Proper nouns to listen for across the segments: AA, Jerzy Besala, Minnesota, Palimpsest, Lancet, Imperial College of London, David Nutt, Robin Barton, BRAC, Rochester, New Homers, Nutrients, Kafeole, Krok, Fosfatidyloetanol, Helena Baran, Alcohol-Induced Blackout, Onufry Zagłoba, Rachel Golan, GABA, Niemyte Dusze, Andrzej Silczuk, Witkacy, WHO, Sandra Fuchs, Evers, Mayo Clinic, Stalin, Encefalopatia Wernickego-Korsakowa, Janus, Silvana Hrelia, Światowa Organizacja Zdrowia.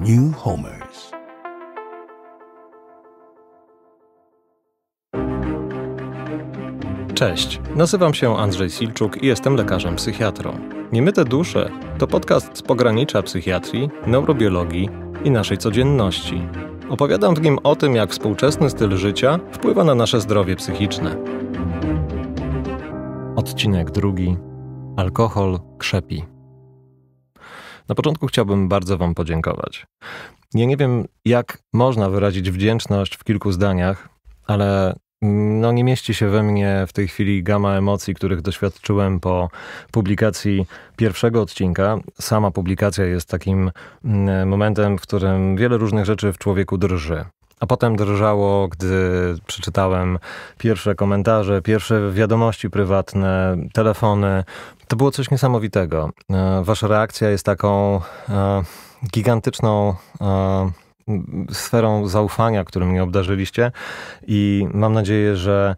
New Homers. Cześć, nazywam się Andrzej Silczuk i jestem lekarzem psychiatrą. Niemyte dusze to podcast z pogranicza psychiatrii, neurobiologii i naszej codzienności. Opowiadam w nim o tym, jak współczesny styl życia wpływa na nasze zdrowie psychiczne. Odcinek 2. Alkohol krzepi. Na początku chciałbym bardzo Wam podziękować. Ja nie wiem, jak można wyrazić wdzięczność w kilku zdaniach, ale nie mieści się we mnie w tej chwili gama emocji, których doświadczyłem po publikacji pierwszego odcinka. Sama publikacja jest takim momentem, w którym wiele różnych rzeczy w człowieku drży. A potem drżało, gdy przeczytałem pierwsze komentarze, pierwsze wiadomości prywatne, telefony. To było coś niesamowitego. Wasza reakcja jest taką gigantyczną sferą zaufania, którą mnie obdarzyliście, i mam nadzieję, że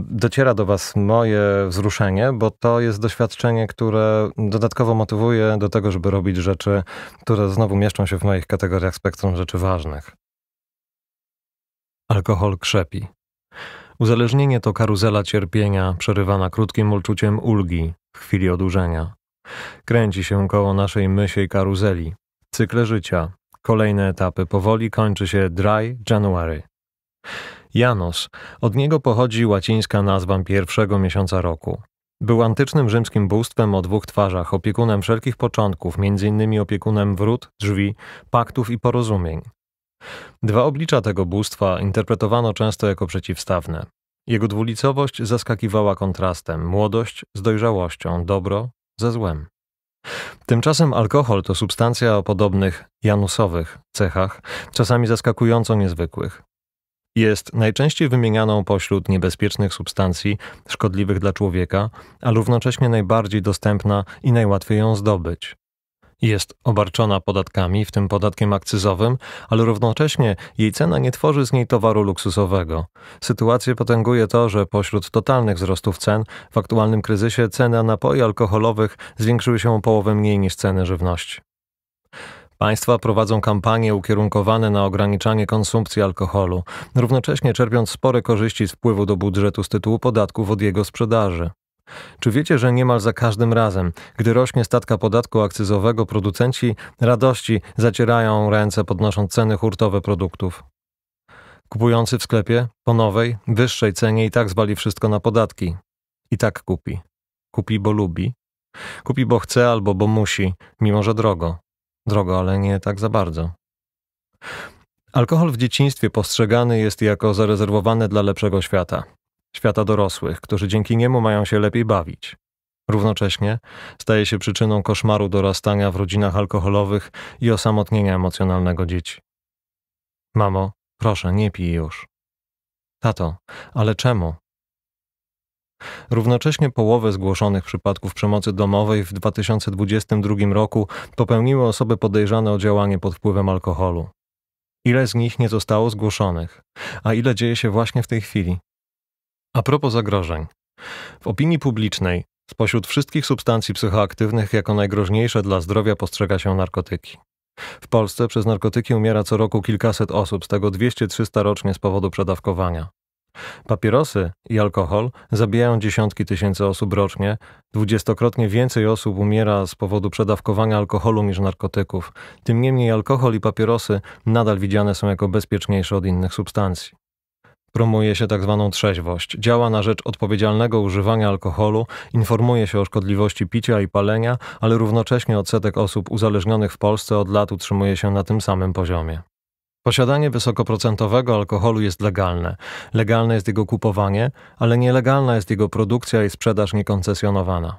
dociera do was moje wzruszenie, bo to jest doświadczenie, które dodatkowo motywuje do tego, żeby robić rzeczy, które znowu mieszczą się w moich kategoriach spektrum rzeczy ważnych. Alkohol krzepi. Uzależnienie to karuzela cierpienia przerywana krótkim uczuciem ulgi w chwili odurzenia. Kręci się koło naszej mysiej karuzeli. Cykle życia. Kolejne etapy. Powoli kończy się Dry January. Janus. Od niego pochodzi łacińska nazwa pierwszego miesiąca roku. Był antycznym rzymskim bóstwem o dwóch twarzach, opiekunem wszelkich początków, m.in. opiekunem wrót, drzwi, paktów i porozumień. Dwa oblicza tego bóstwa interpretowano często jako przeciwstawne. Jego dwulicowość zaskakiwała kontrastem, młodość z dojrzałością, dobro ze złem. Tymczasem alkohol to substancja o podobnych janusowych cechach, czasami zaskakująco niezwykłych. Jest najczęściej wymienianą pośród niebezpiecznych substancji szkodliwych dla człowieka, a równocześnie najbardziej dostępna i najłatwiej ją zdobyć. Jest obarczona podatkami, w tym podatkiem akcyzowym, ale równocześnie jej cena nie tworzy z niej towaru luksusowego. Sytuację potęguje to, że pośród totalnych wzrostów cen w aktualnym kryzysie ceny napoi alkoholowych zwiększyły się o połowę mniej niż ceny żywności. Państwa prowadzą kampanie ukierunkowane na ograniczanie konsumpcji alkoholu, równocześnie czerpiąc spore korzyści z wpływu do budżetu z tytułu podatków od jego sprzedaży. Czy wiecie, że niemal za każdym razem, gdy rośnie stawka podatku akcyzowego, producenci radości zacierają ręce, podnosząc ceny hurtowe produktów? Kupujący w sklepie po nowej, wyższej cenie i tak zwali wszystko na podatki. I tak kupi. Kupi, bo lubi. Kupi, bo chce albo bo musi, mimo że drogo. Drogo, ale nie tak za bardzo. Alkohol w dzieciństwie postrzegany jest jako zarezerwowany dla lepszego świata. Świata dorosłych, którzy dzięki niemu mają się lepiej bawić. Równocześnie staje się przyczyną koszmaru dorastania w rodzinach alkoholowych i osamotnienia emocjonalnego dzieci. Mamo, proszę, nie pij już. Tato, ale czemu? Równocześnie połowę zgłoszonych przypadków przemocy domowej w 2022 roku popełniły osoby podejrzane o działanie pod wpływem alkoholu. Ile z nich nie zostało zgłoszonych, a ile dzieje się właśnie w tej chwili? A propos zagrożeń. W opinii publicznej spośród wszystkich substancji psychoaktywnych jako najgroźniejsze dla zdrowia postrzega się narkotyki. W Polsce przez narkotyki umiera co roku kilkaset osób, z tego 200-300 rocznie z powodu przedawkowania. Papierosy i alkohol zabijają dziesiątki tysięcy osób rocznie, 20-krotnie więcej osób umiera z powodu przedawkowania alkoholu niż narkotyków. Tym niemniej alkohol i papierosy nadal widziane są jako bezpieczniejsze od innych substancji. Promuje się tzw. trzeźwość, działa na rzecz odpowiedzialnego używania alkoholu, informuje się o szkodliwości picia i palenia, ale równocześnie odsetek osób uzależnionych w Polsce od lat utrzymuje się na tym samym poziomie. Posiadanie wysokoprocentowego alkoholu jest legalne. Legalne jest jego kupowanie, ale nielegalna jest jego produkcja i sprzedaż niekoncesjonowana.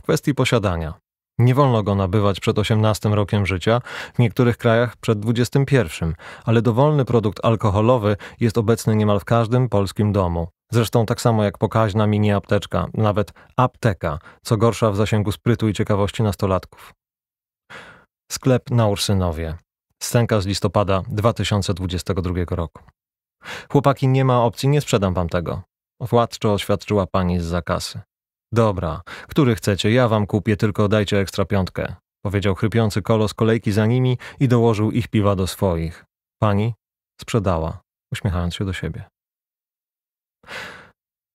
W kwestii posiadania. Nie wolno go nabywać przed 18 rokiem życia, w niektórych krajach przed 21, ale dowolny produkt alkoholowy jest obecny niemal w każdym polskim domu. Zresztą tak samo jak pokaźna mini apteczka, nawet apteka, co gorsza w zasięgu sprytu i ciekawości nastolatków. Sklep na Ursynowie. Scenka z listopada 2022 roku. Chłopaki, nie ma opcji, nie sprzedam wam tego. Władczo oświadczyła pani zza kasy. Dobra, który chcecie, ja wam kupię, tylko dajcie ekstra piątkę. powiedział chrypiący kolo z kolejki za nimi i dołożył ich piwa do swoich. Pani sprzedała, uśmiechając się do siebie.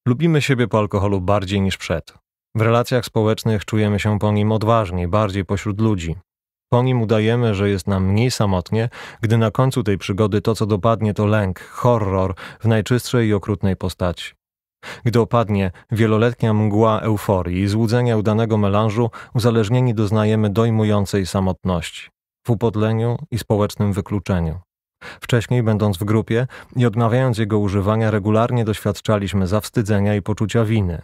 Lubimy siebie po alkoholu bardziej niż przed. W relacjach społecznych czujemy się po nim odważniej, bardziej pośród ludzi. Po nim udajemy, że jest nam mniej samotnie, gdy na końcu tej przygody to, co dopadnie, to lęk, horror w najczystszej i okrutnej postaci. Gdy opadnie wieloletnia mgła euforii i złudzenia udanego melanżu, uzależnieni doznajemy dojmującej samotności, w upodleniu i społecznym wykluczeniu. Wcześniej, będąc w grupie i odmawiając jego używania, regularnie doświadczaliśmy zawstydzenia i poczucia winy.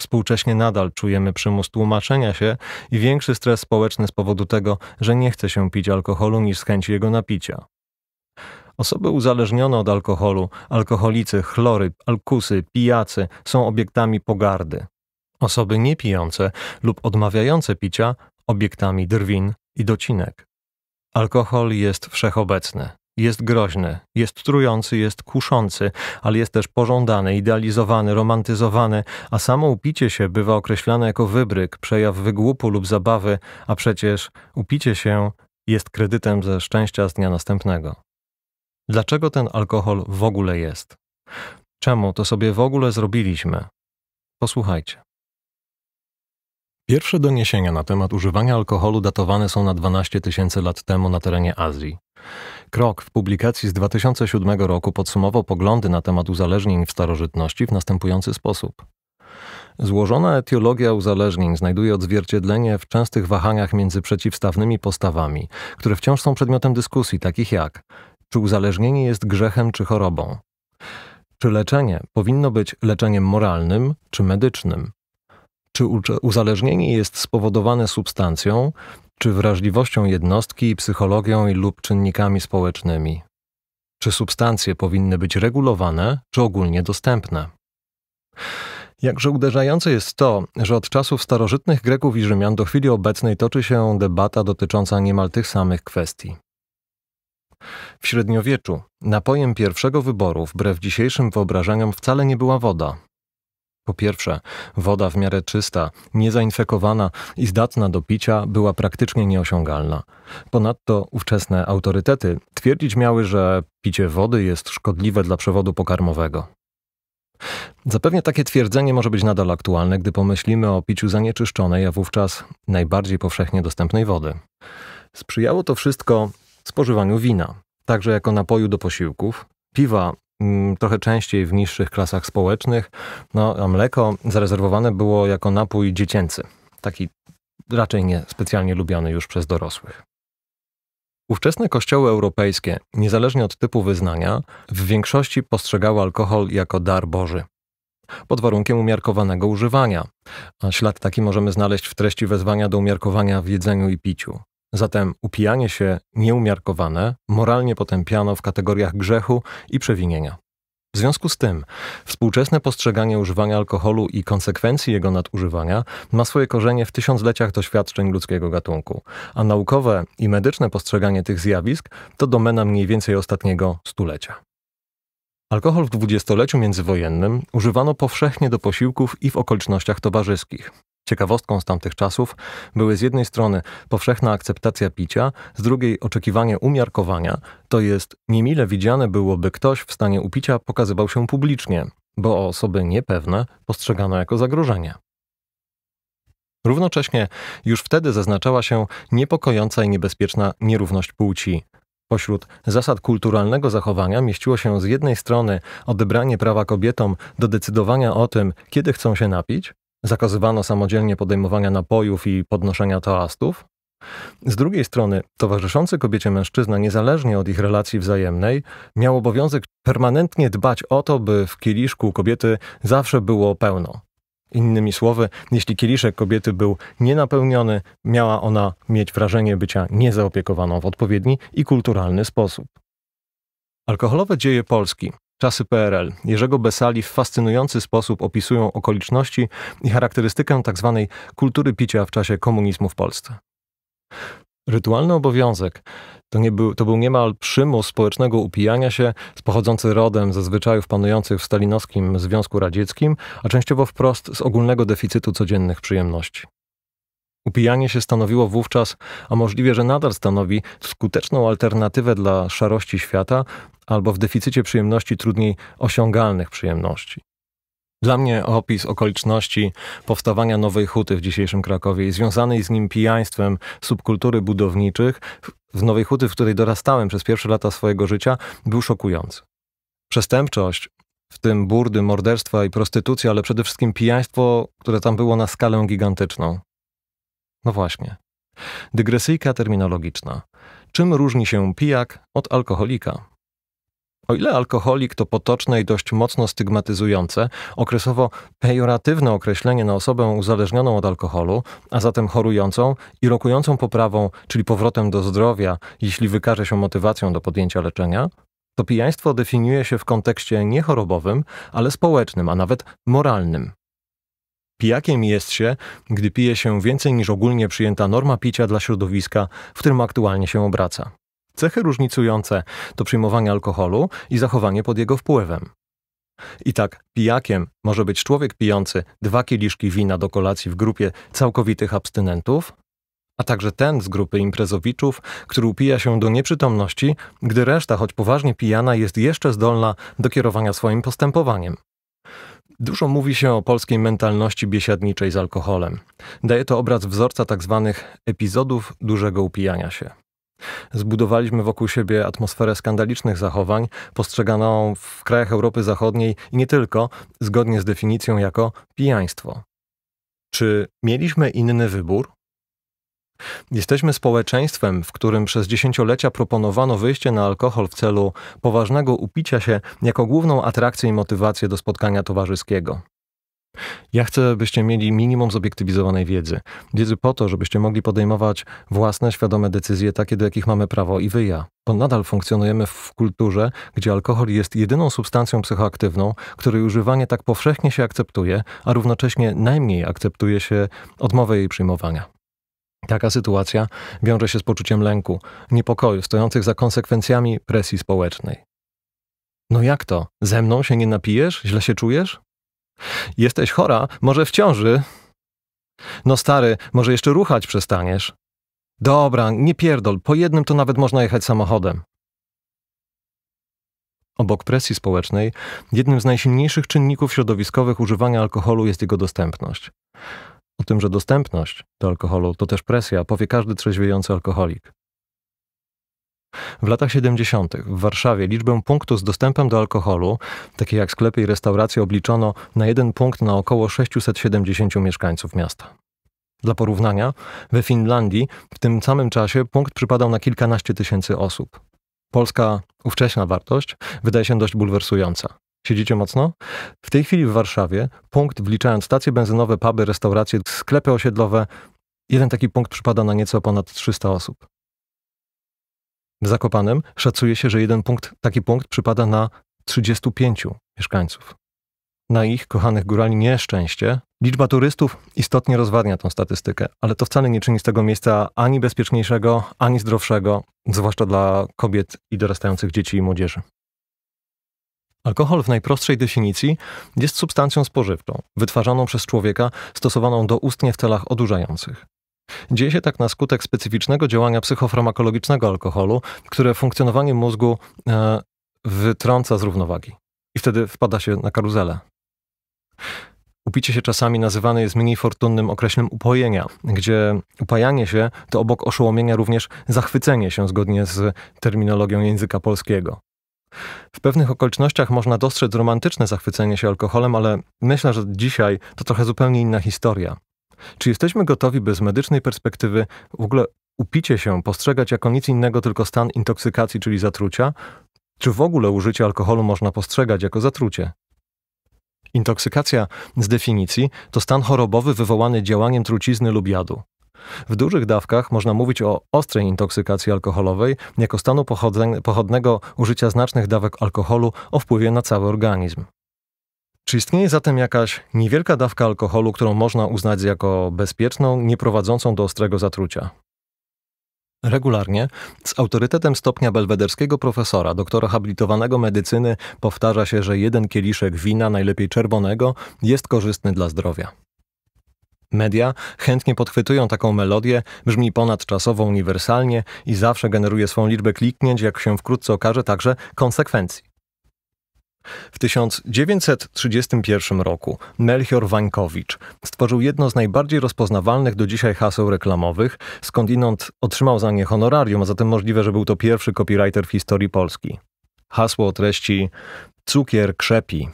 Współcześnie nadal czujemy przymus tłumaczenia się i większy stres społeczny z powodu tego, że nie chce się pić alkoholu niż z chęci jego napicia. Osoby uzależnione od alkoholu, alkoholicy, chlory, alkusy, pijacy są obiektami pogardy. Osoby niepijące lub odmawiające picia obiektami drwin i docinek. Alkohol jest wszechobecny. Jest groźny, jest trujący, jest kuszący, ale jest też pożądany, idealizowany, romantyzowany, a samo upicie się bywa określane jako wybryk, przejaw wygłupu lub zabawy, a przecież upicie się jest kredytem ze szczęścia z dnia następnego. Dlaczego ten alkohol w ogóle jest? Czemu to sobie w ogóle zrobiliśmy? Posłuchajcie. Pierwsze doniesienia na temat używania alkoholu datowane są na 12 tysięcy lat temu na terenie Azji. Krok w publikacji z 2007 roku podsumował poglądy na temat uzależnień w starożytności w następujący sposób. Złożona etiologia uzależnień znajduje odzwierciedlenie w częstych wahaniach między przeciwstawnymi postawami, które wciąż są przedmiotem dyskusji, takich jak: czy uzależnienie jest grzechem czy chorobą? Czy leczenie powinno być leczeniem moralnym czy medycznym? Czy uzależnienie jest spowodowane substancją, czy wrażliwością jednostki, psychologią lub czynnikami społecznymi? Czy substancje powinny być regulowane, czy ogólnie dostępne? Jakże uderzające jest to, że od czasów starożytnych Greków i Rzymian do chwili obecnej toczy się debata dotycząca niemal tych samych kwestii. W średniowieczu napojem pierwszego wyboru, wbrew dzisiejszym wyobrażeniom, wcale nie była woda. Po pierwsze, woda w miarę czysta, niezainfekowana i zdatna do picia była praktycznie nieosiągalna. Ponadto ówczesne autorytety twierdzić miały, że picie wody jest szkodliwe dla przewodu pokarmowego. Zapewne takie twierdzenie może być nadal aktualne, gdy pomyślimy o piciu zanieczyszczonej, a wówczas najbardziej powszechnie dostępnej wody. Sprzyjało to wszystko spożywaniu wina, także jako napoju do posiłków, piwa, trochę częściej w niższych klasach społecznych, a mleko zarezerwowane było jako napój dziecięcy, taki raczej nie specjalnie lubiany już przez dorosłych. Ówczesne kościoły europejskie, niezależnie od typu wyznania, w większości postrzegały alkohol jako dar Boży, pod warunkiem umiarkowanego używania, a ślad taki możemy znaleźć w treści wezwania do umiarkowania w jedzeniu i piciu. Zatem upijanie się nieumiarkowane moralnie potępiano w kategoriach grzechu i przewinienia. W związku z tym współczesne postrzeganie używania alkoholu i konsekwencji jego nadużywania ma swoje korzenie w tysiącleciach doświadczeń ludzkiego gatunku, a naukowe i medyczne postrzeganie tych zjawisk to domena mniej więcej ostatniego stulecia. Alkohol w dwudziestoleciu międzywojennym używano powszechnie do posiłków i w okolicznościach towarzyskich. Ciekawostką z tamtych czasów były z jednej strony powszechna akceptacja picia, z drugiej oczekiwanie umiarkowania, to jest niemile widziane było, by ktoś w stanie upicia pokazywał się publicznie, bo osoby niepewne postrzegano jako zagrożenie. Równocześnie już wtedy zaznaczała się niepokojąca i niebezpieczna nierówność płci. Pośród zasad kulturalnego zachowania mieściło się z jednej strony odebranie prawa kobietom do decydowania o tym, kiedy chcą się napić, zakazywano samodzielnie podejmowania napojów i podnoszenia toastów. Z drugiej strony towarzyszący kobiecie mężczyzna, niezależnie od ich relacji wzajemnej, miał obowiązek permanentnie dbać o to, by w kieliszku kobiety zawsze było pełno. Innymi słowy, jeśli kieliszek kobiety był nienapełniony, miała ona mieć wrażenie bycia niezaopiekowaną w odpowiedni i kulturalny sposób. Alkoholowe dzieje Polski, czasy PRL, Jerzego Besali w fascynujący sposób opisują okoliczności i charakterystykę tzw. kultury picia w czasie komunizmu w Polsce. Rytualny obowiązek to był niemal przymus społecznego upijania się, pochodzący rodem ze zwyczajów panujących w stalinowskim Związku Radzieckim, a częściowo wprost z ogólnego deficytu codziennych przyjemności. Upijanie się stanowiło wówczas, a możliwe, że nadal stanowi, skuteczną alternatywę dla szarości świata albo w deficycie przyjemności trudniej osiągalnych przyjemności. Dla mnie opis okoliczności powstawania nowej huty w dzisiejszym Krakowie i związanej z nim pijaństwem subkultury budowniczych w nowej huty, w której dorastałem przez pierwsze lata swojego życia, był szokujący. Przestępczość, w tym burdy, morderstwa i prostytucja, ale przede wszystkim pijaństwo, które tam było na skalę gigantyczną. No właśnie. Dygresyjka terminologiczna. Czym różni się pijak od alkoholika? O ile alkoholik to potoczne i dość mocno stygmatyzujące, okresowo pejoratywne określenie na osobę uzależnioną od alkoholu, a zatem chorującą i rokującą poprawą, czyli powrotem do zdrowia, jeśli wykaże się motywacją do podjęcia leczenia, to pijaństwo definiuje się w kontekście nie chorobowym, ale społecznym, a nawet moralnym. Pijakiem jest się, gdy pije się więcej niż ogólnie przyjęta norma picia dla środowiska, w którym aktualnie się obraca. Cechy różnicujące to przyjmowanie alkoholu i zachowanie pod jego wpływem. I tak pijakiem może być człowiek pijący 2 kieliszki wina do kolacji w grupie całkowitych abstynentów, a także ten z grupy imprezowiczów, który upija się do nieprzytomności, gdy reszta, choć poważnie pijana, jest jeszcze zdolna do kierowania swoim postępowaniem. Dużo mówi się o polskiej mentalności biesiadniczej z alkoholem. Daje to obraz wzorca tzw. epizodów dużego upijania się. Zbudowaliśmy wokół siebie atmosferę skandalicznych zachowań, postrzeganą w krajach Europy Zachodniej i nie tylko, zgodnie z definicją jako pijaństwo. Czy mieliśmy inny wybór? Jesteśmy społeczeństwem, w którym przez dziesięciolecia proponowano wyjście na alkohol w celu poważnego upicia się jako główną atrakcję i motywację do spotkania towarzyskiego. Ja chcę, byście mieli minimum zobiektywizowanej wiedzy. Wiedzy po to, żebyście mogli podejmować własne, świadome decyzje, takie, do jakich mamy prawo i wy, ja. Bo nadal funkcjonujemy w kulturze, gdzie alkohol jest jedyną substancją psychoaktywną, której używanie tak powszechnie się akceptuje, a równocześnie najmniej akceptuje się odmowę jej przyjmowania. Taka sytuacja wiąże się z poczuciem lęku, niepokoju stojących za konsekwencjami presji społecznej. No jak to? Ze mną się nie napijesz? Źle się czujesz? Jesteś chora? Może w ciąży? No stary, może jeszcze ruchać przestaniesz? Dobra, nie pierdol, po jednym to nawet można jechać samochodem. Obok presji społecznej, jednym z najsilniejszych czynników środowiskowych używania alkoholu jest jego dostępność. O tym, że dostępność do alkoholu to też presja, powie każdy trzeźwiejący alkoholik. W latach 70. w Warszawie liczbę punktów z dostępem do alkoholu, takie jak sklepy i restauracje, obliczono na 1 punkt na około 670 mieszkańców miasta. Dla porównania, we Finlandii w tym samym czasie punkt przypadał na kilkanaście tysięcy osób. Polska ówcześna wartość wydaje się dość bulwersująca. Siedzicie mocno? W tej chwili w Warszawie punkt, wliczając stacje benzynowe, puby, restauracje, sklepy osiedlowe, jeden taki punkt przypada na nieco ponad 300 osób. W Zakopanem szacuje się, że taki punkt przypada na 35 mieszkańców. Na ich kochanych górali nieszczęście liczba turystów istotnie rozwadnia tą statystykę, ale to wcale nie czyni z tego miejsca ani bezpieczniejszego, ani zdrowszego, zwłaszcza dla kobiet i dorastających dzieci i młodzieży. Alkohol w najprostszej definicji jest substancją spożywczą, wytwarzaną przez człowieka, stosowaną doustnie w celach odurzających. Dzieje się tak na skutek specyficznego działania psychofarmakologicznego alkoholu, które funkcjonowanie mózgu wytrąca z równowagi. I wtedy wpada się na karuzelę. Upicie się czasami nazywane jest mniej fortunnym określeniem upojenia, gdzie upajanie się to obok oszołomienia również zachwycenie się zgodnie z terminologią języka polskiego. W pewnych okolicznościach można dostrzec romantyczne zachwycenie się alkoholem, ale myślę, że dzisiaj to trochę zupełnie inna historia. Czy jesteśmy gotowi, by z medycznej perspektywy w ogóle upicie się postrzegać jako nic innego, tylko stan intoksykacji, czyli zatrucia? Czy w ogóle użycie alkoholu można postrzegać jako zatrucie? Intoksykacja z definicji to stan chorobowy wywołany działaniem trucizny lub jadu. W dużych dawkach można mówić o ostrej intoksykacji alkoholowej jako stanu pochodnego użycia znacznych dawek alkoholu o wpływie na cały organizm. Czy istnieje zatem jakaś niewielka dawka alkoholu, którą można uznać jako bezpieczną, nie prowadzącą do ostrego zatrucia? Regularnie, z autorytetem stopnia belwederskiego profesora, doktora habilitowanego medycyny, powtarza się, że 1 kieliszek wina, najlepiej czerwonego, jest korzystny dla zdrowia. Media chętnie podchwytują taką melodię, brzmi ponadczasowo, uniwersalnie i zawsze generuje swą liczbę kliknięć, jak się wkrótce okaże, także konsekwencji. W 1931 roku Melchior Wańkowicz stworzył jedno z najbardziej rozpoznawalnych do dzisiaj haseł reklamowych, skądinąd otrzymał za nie honorarium, a zatem możliwe, że był to pierwszy copywriter w historii Polski. Hasło o treści „Cukier krzepi”.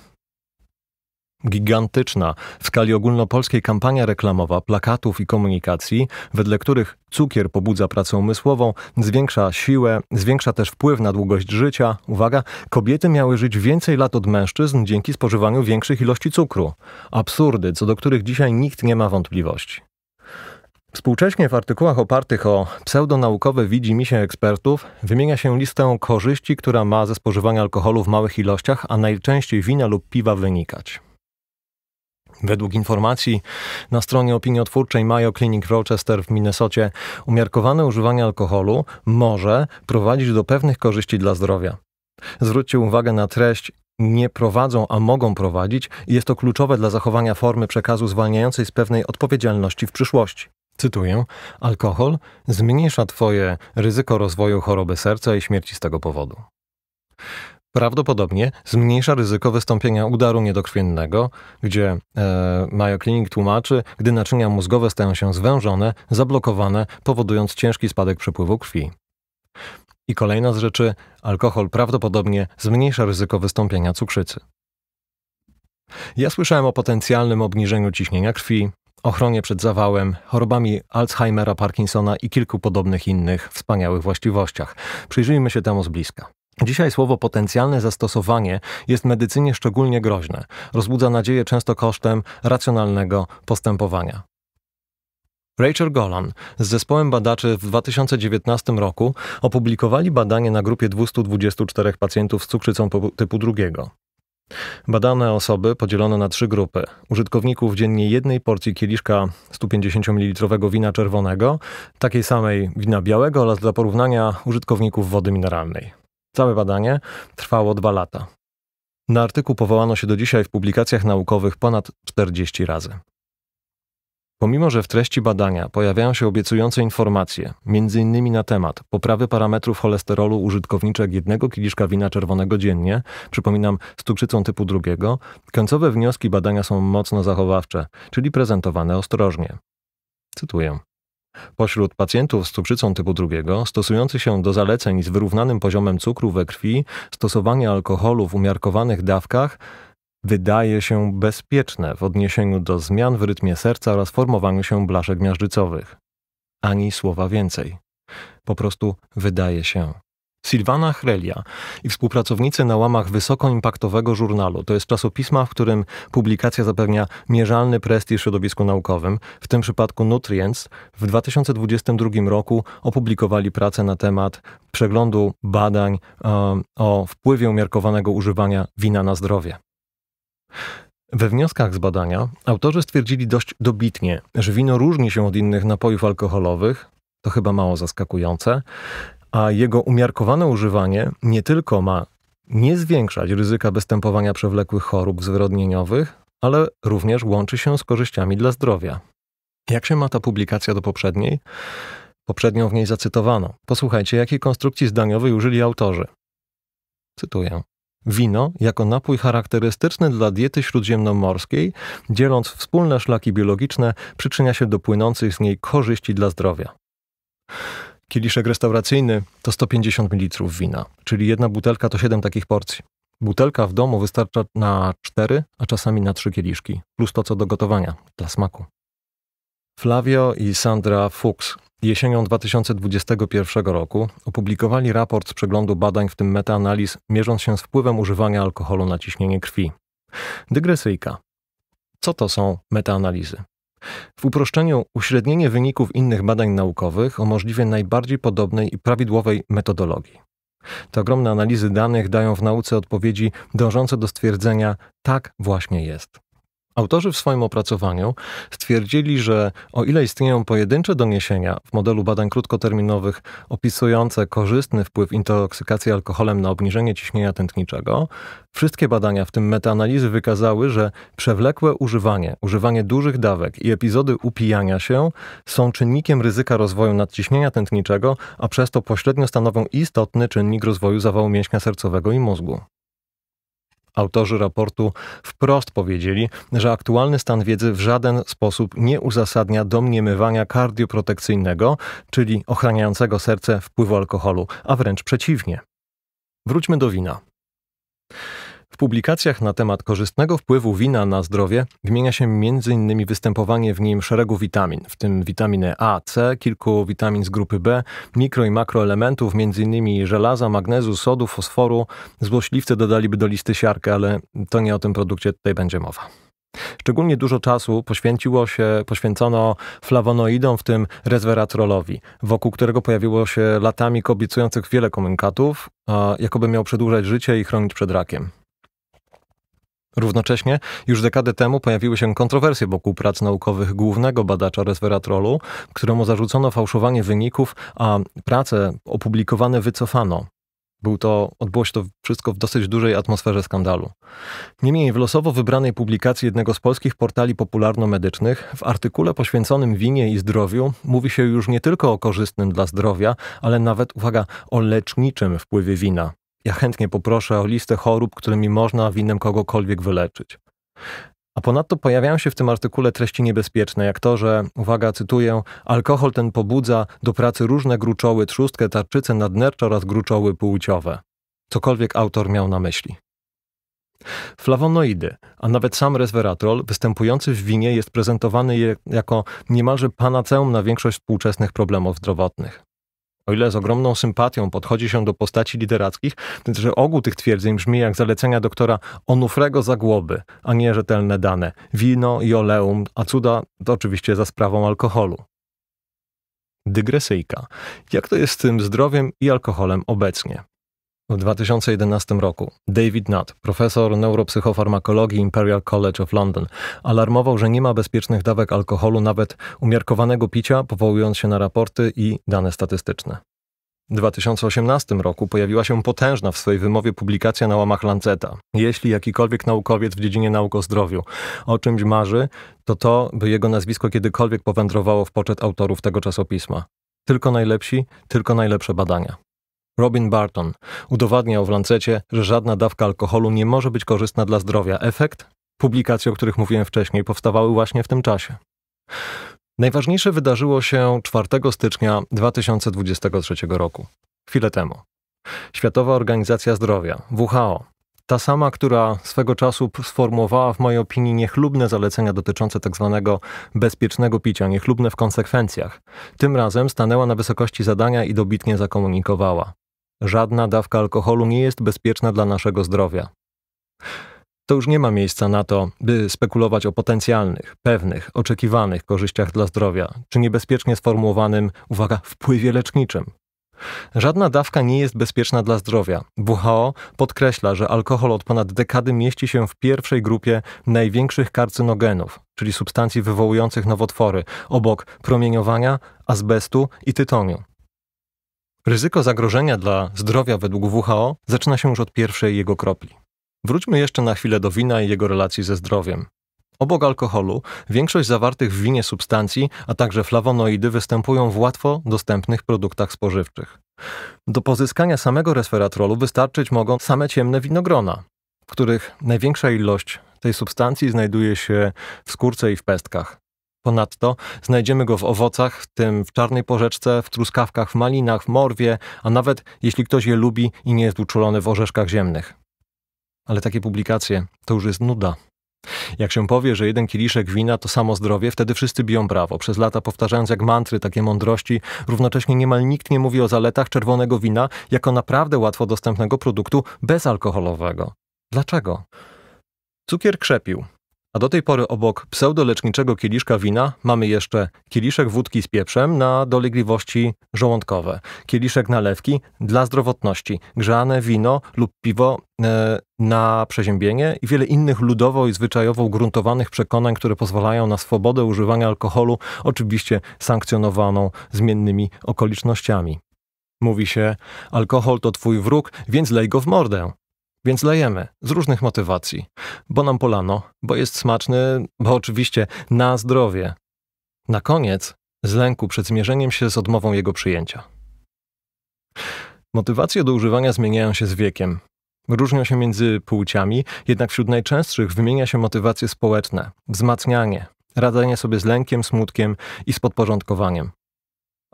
Gigantyczna w skali ogólnopolskiej kampania reklamowa plakatów i komunikacji, wedle których cukier pobudza pracę umysłową, zwiększa siłę, zwiększa też wpływ na długość życia. Uwaga, kobiety miały żyć więcej lat od mężczyzn dzięki spożywaniu większych ilości cukru. Absurdy, co do których dzisiaj nikt nie ma wątpliwości. Współcześnie w artykułach opartych o pseudonaukowe widzimisię ekspertów wymienia się listę korzyści, która ma ze spożywania alkoholu w małych ilościach, a najczęściej wina lub piwa wynikać. Według informacji na stronie opiniotwórczej Mayo Clinic w Rochester w Minnesocie umiarkowane używanie alkoholu może prowadzić do pewnych korzyści dla zdrowia. Zwróćcie uwagę na treść „nie prowadzą, a mogą prowadzić” i jest to kluczowe dla zachowania formy przekazu zwalniającej z pewnej odpowiedzialności w przyszłości. Cytuję: alkohol zmniejsza Twoje ryzyko rozwoju choroby serca i śmierci z tego powodu. Prawdopodobnie zmniejsza ryzyko wystąpienia udaru niedokrwiennego, gdzie Mayo Clinic tłumaczy, gdy naczynia mózgowe stają się zwężone, zablokowane, powodując ciężki spadek przepływu krwi. I kolejna z rzeczy, alkohol prawdopodobnie zmniejsza ryzyko wystąpienia cukrzycy. Ja słyszałem o potencjalnym obniżeniu ciśnienia krwi, ochronie przed zawałem, chorobami Alzheimera, Parkinsona i kilku podobnych innych wspaniałych właściwościach. Przyjrzyjmy się temu z bliska. Dzisiaj słowo „potencjalne zastosowanie” jest medycynie szczególnie groźne. Rozbudza nadzieję często kosztem racjonalnego postępowania. Rachel Golan z zespołem badaczy w 2019 roku opublikowali badanie na grupie 224 pacjentów z cukrzycą typu 2. Badane osoby podzielono na 3 grupy. Użytkowników dziennie jednej porcji kieliszka 150 ml wina czerwonego, takiej samej wina białego oraz dla porównania użytkowników wody mineralnej. Całe badanie trwało 2 lata. Na artykuł powołano się do dzisiaj w publikacjach naukowych ponad 40 razy. Pomimo że w treści badania pojawiają się obiecujące informacje, m.in. na temat poprawy parametrów cholesterolu użytkowniczek jednego kieliszka wina czerwonego dziennie, przypominam, z cukrzycą typu 2, końcowe wnioski badania są mocno zachowawcze, czyli prezentowane ostrożnie. Cytuję: pośród pacjentów z cukrzycą typu 2 stosujących się do zaleceń z wyrównanym poziomem cukru we krwi stosowanie alkoholu w umiarkowanych dawkach wydaje się bezpieczne w odniesieniu do zmian w rytmie serca oraz formowaniu się blaszek miażdżycowych. Ani słowa więcej. Po prostu wydaje się. Silvana Hrelia i współpracownicy na łamach wysokoimpaktowego żurnalu, to jest czasopisma, w którym publikacja zapewnia mierzalny prestiż w środowisku naukowym, w tym przypadku Nutrients, w 2022 roku opublikowali pracę na temat przeglądu badań o wpływie umiarkowanego używania wina na zdrowie. We wnioskach z badania autorzy stwierdzili dość dobitnie, że wino różni się od innych napojów alkoholowych, to chyba mało zaskakujące, a jego umiarkowane używanie nie tylko ma nie zwiększać ryzyka występowania przewlekłych chorób zwyrodnieniowych, ale również łączy się z korzyściami dla zdrowia. Jak się ma ta publikacja do poprzedniej? Poprzednią w niej zacytowano. Posłuchajcie, jakiej konstrukcji zdaniowej użyli autorzy. Cytuję: wino jako napój charakterystyczny dla diety śródziemnomorskiej, dzieląc wspólne szlaki biologiczne, przyczynia się do płynących z niej korzyści dla zdrowia. Kieliszek restauracyjny to 150 ml wina, czyli jedna butelka to 7 takich porcji. Butelka w domu wystarcza na 4, a czasami na 3 kieliszki, plus to co do gotowania, dla smaku. Flavio i Sandra Fuchs jesienią 2021 roku opublikowali raport z przeglądu badań, w tym metaanaliz, mierząc się z wpływem używania alkoholu na ciśnienie krwi. Dygresyjka. Co to są metaanalizy? W uproszczeniu uśrednienie wyników innych badań naukowych o możliwie najbardziej podobnej i prawidłowej metodologii. Te ogromne analizy danych dają w nauce odpowiedzi dążące do stwierdzenia: tak właśnie jest. Autorzy w swoim opracowaniu stwierdzili, że o ile istnieją pojedyncze doniesienia w modelu badań krótkoterminowych opisujące korzystny wpływ intoksykacji alkoholem na obniżenie ciśnienia tętniczego, wszystkie badania, w tym metaanalizy, wykazały, że przewlekłe używanie dużych dawek i epizody upijania się są czynnikiem ryzyka rozwoju nadciśnienia tętniczego, a przez to pośrednio stanowią istotny czynnik rozwoju zawału mięśnia sercowego i mózgu. Autorzy raportu wprost powiedzieli, że aktualny stan wiedzy w żaden sposób nie uzasadnia domniemywania kardioprotekcyjnego, czyli ochraniającego serce wpływu alkoholu, a wręcz przeciwnie. Wróćmy do wina. W publikacjach na temat korzystnego wpływu wina na zdrowie wymienia się m.in. występowanie w nim szeregu witamin, w tym witaminy A, C, kilku witamin z grupy B, mikro- i makroelementów, m.in. żelaza, magnezu, sodu, fosforu. Złośliwcy dodaliby do listy siarkę, ale to nie o tym produkcie tutaj będzie mowa. Szczególnie dużo czasu poświęcono flawonoidom, w tym resweratrolowi, wokół którego pojawiło się latami obiecujących wiele komunikatów, jakoby miał przedłużać życie i chronić przed rakiem. Równocześnie już dekadę temu pojawiły się kontrowersje wokół prac naukowych głównego badacza resweratrolu, któremu zarzucono fałszowanie wyników, a prace opublikowane wycofano. Odbyło się to wszystko w dosyć dużej atmosferze skandalu. Niemniej w losowo wybranej publikacji jednego z polskich portali popularno-medycznych w artykule poświęconym winie i zdrowiu mówi się już nie tylko o korzystnym dla zdrowia, ale nawet, uwaga, o leczniczym wpływie wina. Ja chętnie poproszę o listę chorób, którymi można winem kogokolwiek wyleczyć. A ponadto pojawiają się w tym artykule treści niebezpieczne, jak to, że, uwaga, cytuję, alkohol ten pobudza do pracy różne gruczoły, trzustkę, tarczyce nadnercze oraz gruczoły płciowe. Cokolwiek autor miał na myśli. Flawonoidy, a nawet sam resweratrol występujący w winie jest prezentowany jako niemalże panaceum na większość współczesnych problemów zdrowotnych. O ile z ogromną sympatią podchodzi się do postaci literackich, że ogół tych twierdzeń brzmi jak zalecenia doktora Onufrego Zagłoby, a nie rzetelne dane. Wino i oleum, a cuda to oczywiście za sprawą alkoholu. Dygresyjka. Jak to jest z tym zdrowiem i alkoholem obecnie? W 2011 roku David Nutt, profesor neuropsychofarmakologii Imperial College of London, alarmował, że nie ma bezpiecznych dawek alkoholu, nawet umiarkowanego picia, powołując się na raporty i dane statystyczne. W 2018 roku pojawiła się potężna w swojej wymowie publikacja na łamach Lanceta. Jeśli jakikolwiek naukowiec w dziedzinie nauk o zdrowiu o czymś marzy, to by jego nazwisko kiedykolwiek powędrowało w poczet autorów tego czasopisma. Tylko najlepsi, tylko najlepsze badania. Robin Barton udowadniał w Lancecie, że żadna dawka alkoholu nie może być korzystna dla zdrowia. Efekt? Publikacje, o których mówiłem wcześniej, powstawały właśnie w tym czasie. Najważniejsze wydarzyło się 4 stycznia 2023 roku. Chwilę temu. Światowa Organizacja Zdrowia, WHO, ta sama, która swego czasu sformułowała w mojej opinii niechlubne zalecenia dotyczące tzw. bezpiecznego picia, niechlubne w konsekwencjach, tym razem stanęła na wysokości zadania i dobitnie zakomunikowała. Żadna dawka alkoholu nie jest bezpieczna dla naszego zdrowia. To już nie ma miejsca na to, by spekulować o potencjalnych, pewnych, oczekiwanych korzyściach dla zdrowia, czy niebezpiecznie sformułowanym, uwaga, wpływie leczniczym. Żadna dawka nie jest bezpieczna dla zdrowia. WHO podkreśla, że alkohol od ponad dekady mieści się w pierwszej grupie największych karcynogenów, czyli substancji wywołujących nowotwory, obok promieniowania, azbestu i tytoniu. Ryzyko zagrożenia dla zdrowia według WHO zaczyna się już od pierwszej jego kropli. Wróćmy jeszcze na chwilę do wina i jego relacji ze zdrowiem. Obok alkoholu, większość zawartych w winie substancji, a także flawonoidy występują w łatwo dostępnych produktach spożywczych. Do pozyskania samego resweratrolu wystarczyć mogą same ciemne winogrona, w których największa ilość tej substancji znajduje się w skórce i w pestkach. Ponadto znajdziemy go w owocach, w tym w czarnej porzeczce, w truskawkach, w malinach, w morwie, a nawet jeśli ktoś je lubi i nie jest uczulony, w orzeszkach ziemnych. Ale takie publikacje to już jest nuda. Jak się powie, że jeden kieliszek wina to samo zdrowie, wtedy wszyscy biją brawo, przez lata powtarzając jak mantry takie mądrości. Równocześnie niemal nikt nie mówi o zaletach czerwonego wina jako naprawdę łatwo dostępnego produktu bezalkoholowego. Dlaczego? Cukier krzepił, A do tej pory obok pseudoleczniczego kieliszka wina mamy jeszcze kieliszek wódki z pieprzem na dolegliwości żołądkowe, kieliszek nalewki dla zdrowotności, grzane wino lub piwo na przeziębienie i wiele innych ludowo i zwyczajowo ugruntowanych przekonań, które pozwalają na swobodę używania alkoholu, oczywiście sankcjonowaną zmiennymi okolicznościami. Mówi się, alkohol to twój wróg, więc lej go w mordę. Więc lejemy z różnych motywacji, bo nam polano, bo jest smaczny, bo oczywiście na zdrowie. Na koniec z lęku przed zmierzeniem się z odmową jego przyjęcia. Motywacje do używania zmieniają się z wiekiem. Różnią się między płciami, jednak wśród najczęstszych wymienia się motywacje społeczne, wzmacnianie, radzenie sobie z lękiem, smutkiem i z podporządkowaniem.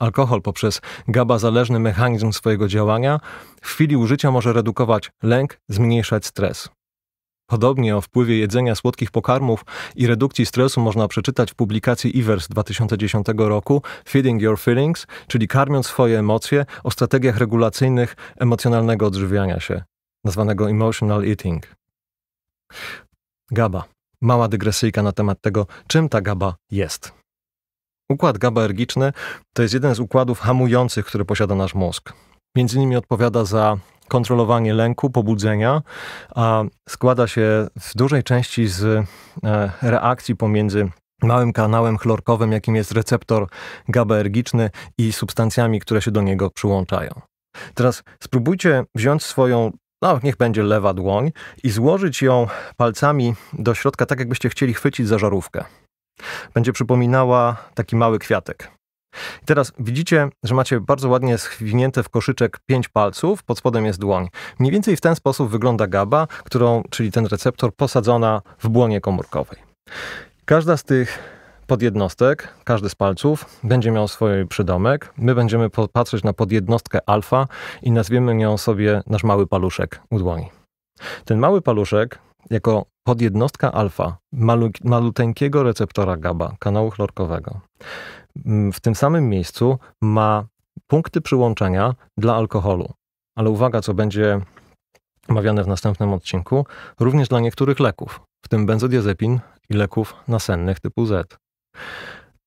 Alkohol poprzez GABA-zależny mechanizm swojego działania w chwili użycia może redukować lęk, zmniejszać stres. Podobnie o wpływie jedzenia słodkich pokarmów i redukcji stresu można przeczytać w publikacji Evers 2010 roku Feeding Your Feelings, czyli karmiąc swoje emocje, o strategiach regulacyjnych emocjonalnego odżywiania się, nazwanego emotional eating. GABA. Mała dygresyjka na temat tego, czym ta GABA jest. Układ GABAergiczny to jest jeden z układów hamujących, który posiada nasz mózg. Między innymi odpowiada za kontrolowanie lęku, pobudzenia, a składa się w dużej części z reakcji pomiędzy małym kanałem chlorkowym, jakim jest receptor GABAergiczny, i substancjami, które się do niego przyłączają. Teraz spróbujcie wziąć swoją, niech będzie lewa dłoń, i złożyć ją palcami do środka, tak jakbyście chcieli chwycić za żarówkę. Będzie przypominała taki mały kwiatek. I teraz widzicie, że macie bardzo ładnie schwinięte w koszyczek 5 palców, pod spodem jest dłoń. Mniej więcej w ten sposób wygląda GABA, czyli ten receptor posadzona w błonie komórkowej. Każda z tych podjednostek, każdy z palców będzie miał swój przydomek. My będziemy patrzeć na podjednostkę alfa i nazwiemy nią sobie nasz mały paluszek u dłoni. Ten mały paluszek jako podjednostka alfa maluteńkiego receptora GABA, kanału chlorkowego. W tym samym miejscu ma punkty przyłączenia dla alkoholu. Ale uwaga, co będzie omawiane w następnym odcinku, również dla niektórych leków, w tym benzodiazepin i leków nasennych typu Z.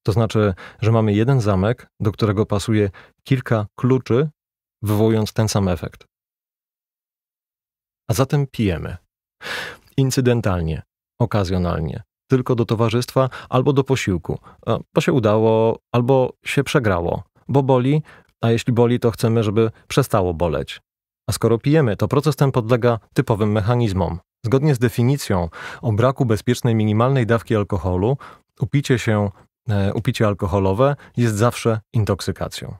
To znaczy, że mamy jeden zamek, do którego pasuje kilka kluczy, wywołując ten sam efekt. A zatem pijemy. Incydentalnie, okazjonalnie, tylko do towarzystwa albo do posiłku, bo się udało albo się przegrało, bo boli, a jeśli boli, to chcemy, żeby przestało boleć. A skoro pijemy, to proces ten podlega typowym mechanizmom. Zgodnie z definicją o braku bezpiecznej minimalnej dawki alkoholu, upicie alkoholowe jest zawsze intoksykacją.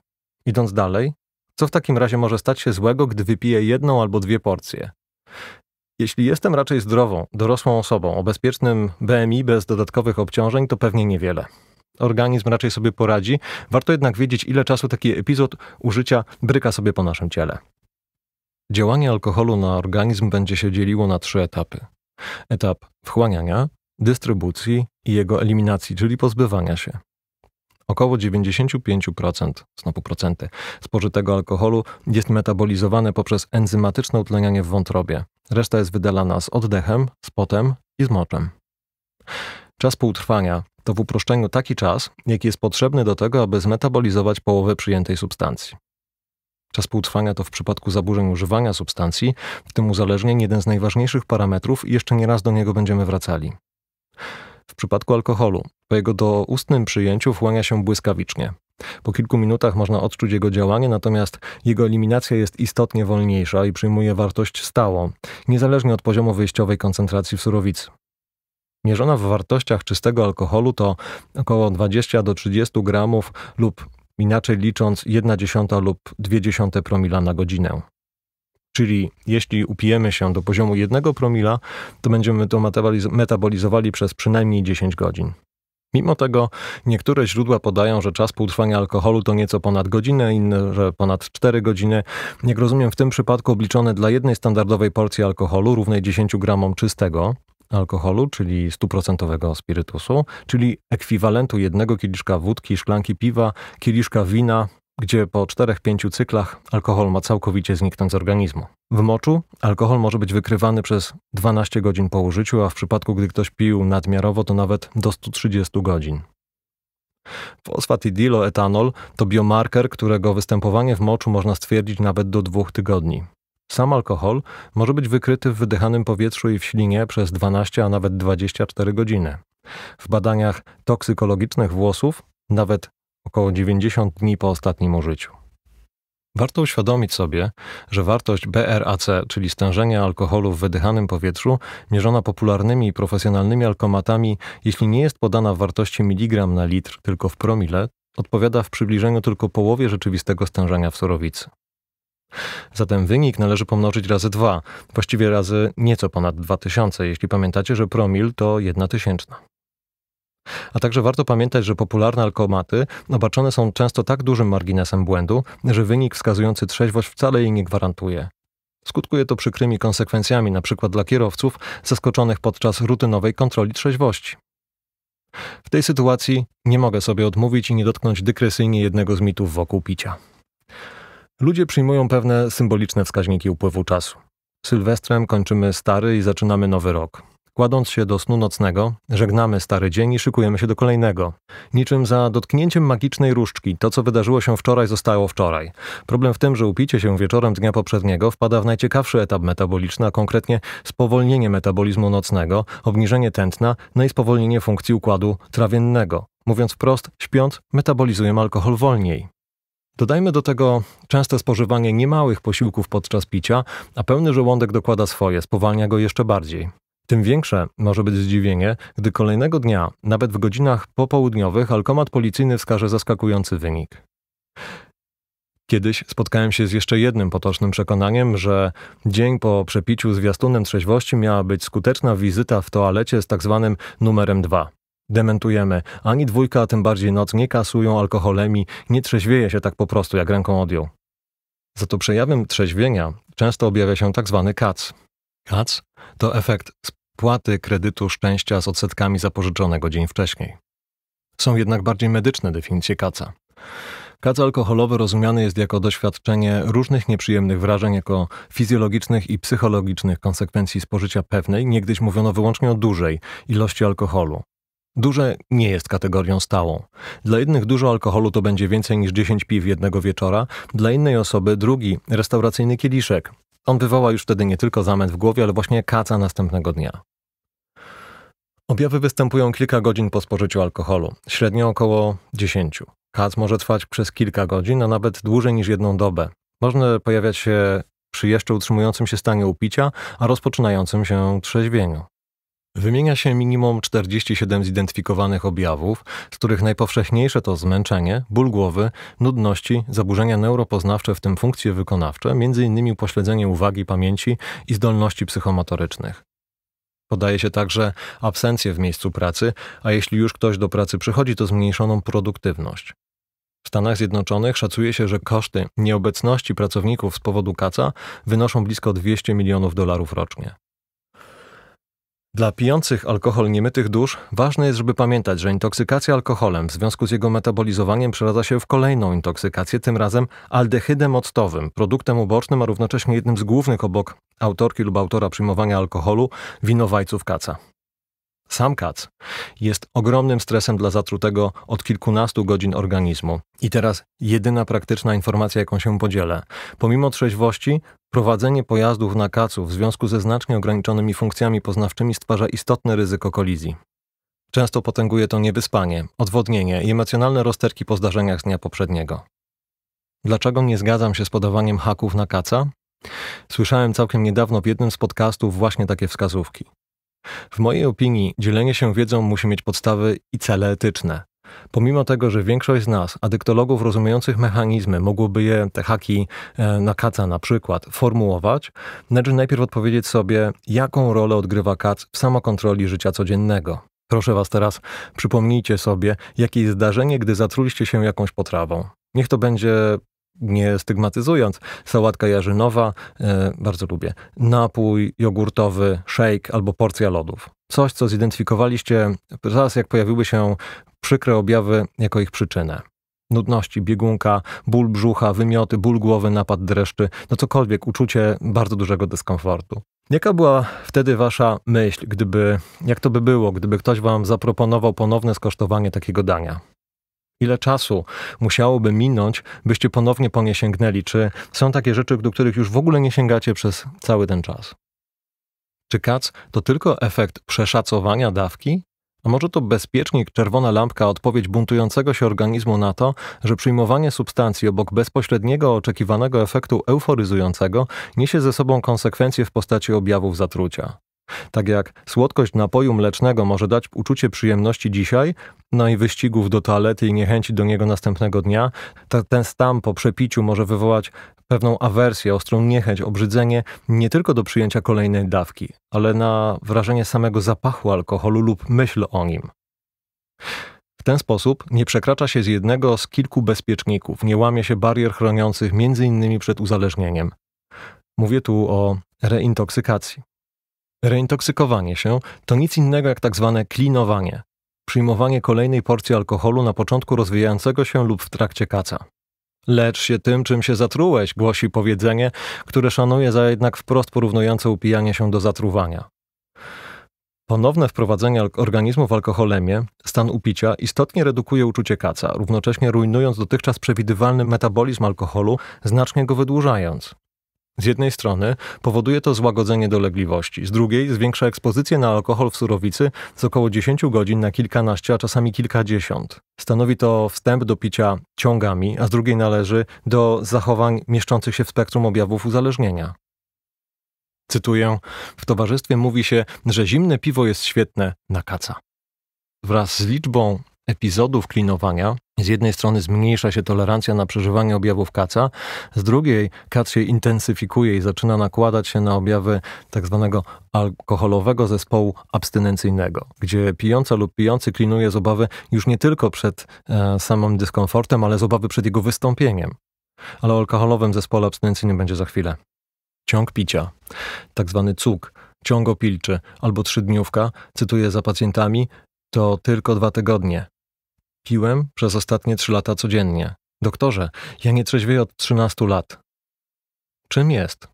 Idąc dalej, co w takim razie może stać się złego, gdy wypiję jedną albo dwie porcje? Jeśli jestem raczej zdrową, dorosłą osobą o bezpiecznym BMI bez dodatkowych obciążeń, to pewnie niewiele. Organizm raczej sobie poradzi, warto jednak wiedzieć, ile czasu taki epizod użycia bryka sobie po naszym ciele. Działanie alkoholu na organizm będzie się dzieliło na 3 etapy. Etap wchłaniania, dystrybucji i jego eliminacji, czyli pozbywania się. Około 95%, znowu procenty, spożytego alkoholu jest metabolizowane poprzez enzymatyczne utlenianie w wątrobie. Reszta jest wydalana z oddechem, z potem i z moczem. Czas półtrwania to w uproszczeniu taki czas, jaki jest potrzebny do tego, aby zmetabolizować połowę przyjętej substancji. Czas półtrwania to w przypadku zaburzeń używania substancji, w tym uzależnień, jeden z najważniejszych parametrów i jeszcze nie raz do niego będziemy wracali. W przypadku alkoholu, po jego doustnym przyjęciu wchłania się błyskawicznie. Po kilku minutach można odczuć jego działanie, natomiast jego eliminacja jest istotnie wolniejsza i przyjmuje wartość stałą, niezależnie od poziomu wyjściowej koncentracji w surowicy. Mierzona w wartościach czystego alkoholu to około 20 do 30 gramów lub inaczej licząc 1/10 lub 0,2 promila na godzinę. Czyli jeśli upijemy się do poziomu 1 promila, to będziemy to metabolizowali przez przynajmniej 10 godzin. Mimo tego niektóre źródła podają, że czas półtrwania alkoholu to nieco ponad godzinę, inne, że ponad 4 godziny. Jak rozumiem, w tym przypadku obliczone dla jednej standardowej porcji alkoholu równej 10 gramom czystego alkoholu, czyli 100% spirytusu, czyli ekwiwalentu jednego kieliszka wódki, szklanki piwa, kieliszka wina, gdzie po 4-5 cyklach alkohol ma całkowicie zniknąć z organizmu. W moczu alkohol może być wykrywany przez 12 godzin po użyciu, a w przypadku, gdy ktoś pił nadmiarowo, to nawet do 130 godzin. Fosfatidyloetanol to biomarker, którego występowanie w moczu można stwierdzić nawet do 2 tygodni. Sam alkohol może być wykryty w wydychanym powietrzu i w ślinie przez 12, a nawet 24 godziny. W badaniach toksykologicznych włosów nawet około 90 dni po ostatnim użyciu. Warto uświadomić sobie, że wartość BRAC, czyli stężenia alkoholu w wydychanym powietrzu, mierzona popularnymi i profesjonalnymi alkomatami, jeśli nie jest podana w wartości miligram na litr, tylko w promile, odpowiada w przybliżeniu tylko połowie rzeczywistego stężenia w surowicy. Zatem wynik należy pomnożyć razy 2, właściwie razy nieco ponad 2000, jeśli pamiętacie, że promil to 1/1000. A także warto pamiętać, że popularne alkomaty obarczone są często tak dużym marginesem błędu, że wynik wskazujący trzeźwość wcale jej nie gwarantuje. Skutkuje to przykrymi konsekwencjami, np. dla kierowców zaskoczonych podczas rutynowej kontroli trzeźwości. W tej sytuacji nie mogę sobie odmówić i nie dotknąć dygresyjnie jednego z mitów wokół picia. Ludzie przyjmują pewne symboliczne wskaźniki upływu czasu. Sylwestrem kończymy stary i zaczynamy nowy rok. Kładąc się do snu nocnego, żegnamy stary dzień i szykujemy się do kolejnego. Niczym za dotknięciem magicznej różdżki, to co wydarzyło się wczoraj zostało wczoraj. Problem w tym, że upicie się wieczorem dnia poprzedniego wpada w najciekawszy etap metaboliczny, a konkretnie spowolnienie metabolizmu nocnego, obniżenie tętna, no i spowolnienie funkcji układu trawiennego. Mówiąc wprost, śpiąc, metabolizujemy alkohol wolniej. Dodajmy do tego częste spożywanie niemałych posiłków podczas picia, a pełny żołądek dokłada swoje, spowalnia go jeszcze bardziej. Tym większe może być zdziwienie, gdy kolejnego dnia, nawet w godzinach popołudniowych, alkomat policyjny wskaże zaskakujący wynik. Kiedyś spotkałem się z jeszcze jednym potocznym przekonaniem, że dzień po przepiciu zwiastunem trzeźwości miała być skuteczna wizyta w toalecie z tak zwanym numerem 2. Dementujemy. Ani 2, a tym bardziej noc nie kasują alkoholemi, nie trzeźwieje się tak po prostu, jak ręką odjął. Za to przejawem trzeźwienia często objawia się tak zwany kac. Kac to efekt spłaty kredytu szczęścia z odsetkami zapożyczonego dzień wcześniej. Są jednak bardziej medyczne definicje kaca. Kac alkoholowy rozumiany jest jako doświadczenie różnych nieprzyjemnych wrażeń, jako fizjologicznych i psychologicznych konsekwencji spożycia pewnej, niegdyś mówiono wyłącznie o dużej ilości alkoholu. Duże nie jest kategorią stałą. Dla jednych dużo alkoholu to będzie więcej niż 10 piw jednego wieczora, dla innej osoby drugi, restauracyjny kieliszek. On wywoła już wtedy nie tylko zamęt w głowie, ale właśnie kaca następnego dnia. Objawy występują kilka godzin po spożyciu alkoholu, średnio około 10. Kac może trwać przez kilka godzin, a nawet dłużej niż 1 dobę. Można pojawiać się przy jeszcze utrzymującym się stanie upicia, a rozpoczynającym się trzeźwieniu. Wymienia się minimum 47 zidentyfikowanych objawów, z których najpowszechniejsze to zmęczenie, ból głowy, nudności, zaburzenia neuropoznawcze, w tym funkcje wykonawcze, m.in. upośledzenie uwagi, pamięci i zdolności psychomotorycznych. Podaje się także absencję w miejscu pracy, a jeśli już ktoś do pracy przychodzi, to zmniejszoną produktywność. W Stanach Zjednoczonych szacuje się, że koszty nieobecności pracowników z powodu kaca wynoszą blisko $200 milionów rocznie. Dla pijących alkohol niemytych dusz ważne jest, żeby pamiętać, że intoksykacja alkoholem w związku z jego metabolizowaniem przeradza się w kolejną intoksykację, tym razem aldehydem octowym, produktem ubocznym, a równocześnie jednym z głównych obok autorki lub autora przyjmowania alkoholu, winowajców kaca. Sam kac jest ogromnym stresem dla zatrutego od kilkunastu godzin organizmu. I teraz jedyna praktyczna informacja, jaką się podzielę. Pomimo trzeźwości, prowadzenie pojazdów na kacu w związku ze znacznie ograniczonymi funkcjami poznawczymi stwarza istotne ryzyko kolizji. Często potęguje to niewyspanie, odwodnienie i emocjonalne rozterki po zdarzeniach z dnia poprzedniego. Dlaczego nie zgadzam się z podawaniem haków na kaca? Słyszałem całkiem niedawno w jednym z podcastów właśnie takie wskazówki. W mojej opinii dzielenie się wiedzą musi mieć podstawy i cele etyczne. Pomimo tego, że większość z nas, adyktologów rozumiejących mechanizmy, mogłoby je, te haki na kaca na przykład, formułować, należy najpierw odpowiedzieć sobie, jaką rolę odgrywa kac w samokontroli życia codziennego. Proszę was teraz, przypomnijcie sobie, jakie jest zdarzenie, gdy zatruliście się jakąś potrawą. Niech to będzie, nie stygmatyzując, sałatka jarzynowa, bardzo lubię, napój jogurtowy, szejk albo porcja lodów. Coś, co zidentyfikowaliście zaraz, jak pojawiły się przykre objawy, jako ich przyczynę. nudności, biegunka, ból brzucha, wymioty, ból głowy, napad dreszczy, no cokolwiek, uczucie bardzo dużego dyskomfortu. Jaka była wtedy wasza myśl, jak to by było, gdyby ktoś wam zaproponował ponowne skosztowanie takiego dania? Ile czasu musiałoby minąć, byście ponownie po nie sięgnęli? Czy są takie rzeczy, do których już w ogóle nie sięgacie przez cały ten czas? Czy kac to tylko efekt przeszacowania dawki? A może to bezpiecznik, czerwona lampka, odpowiedź buntującego się organizmu na to, że przyjmowanie substancji obok bezpośredniego oczekiwanego efektu euforyzującego niesie ze sobą konsekwencje w postaci objawów zatrucia. Tak jak słodkość napoju mlecznego może dać uczucie przyjemności dzisiaj, no i wyścigów do toalety i niechęci do niego następnego dnia, ten stan po przepiciu może wywołać pewną awersję, ostrą niechęć, obrzydzenie nie tylko do przyjęcia kolejnej dawki, ale na wrażenie samego zapachu alkoholu lub myśl o nim. W ten sposób nie przekracza się z jednego z kilku bezpieczników, nie łamie się barier chroniących m.in. przed uzależnieniem. Mówię tu o reintoksykacji. Reintoksykowanie się to nic innego jak tak zwane klinowanie, przyjmowanie kolejnej porcji alkoholu na początku rozwijającego się lub w trakcie kaca. Lecz się tym, czym się zatrułeś, głosi powiedzenie, które szanuje za jednak wprost porównujące upijanie się do zatruwania. Ponowne wprowadzenie organizmu w alkoholemię, stan upicia, istotnie redukuje uczucie kaca, równocześnie rujnując dotychczas przewidywalny metabolizm alkoholu, znacznie go wydłużając. Z jednej strony powoduje to złagodzenie dolegliwości, z drugiej zwiększa ekspozycję na alkohol w surowicy z około 10 godzin na kilkanaście, a czasami kilkadziesiąt. Stanowi to wstęp do picia ciągami, a z drugiej należy do zachowań mieszczących się w spektrum objawów uzależnienia. Cytuję, w towarzystwie mówi się, że zimne piwo jest świetne na kaca. Wraz z liczbą epizodów klinowania z jednej strony zmniejsza się tolerancja na przeżywanie objawów kaca, z drugiej kac się intensyfikuje i zaczyna nakładać się na objawy tzw. alkoholowego zespołu abstynencyjnego, gdzie pijąca lub pijący klinuje z obawy już nie tylko przed samym dyskomfortem, ale z obawy przed jego wystąpieniem. Ale o alkoholowym zespole abstynencyjnym będzie za chwilę. Ciąg picia, tzw. cuk, ciąg opilczy albo trzydniówka, cytuję za pacjentami, to tylko 2 tygodnie. Piłem przez ostatnie 3 lata codziennie. Doktorze, ja nie trzeźwieję od 13 lat. Czym jest?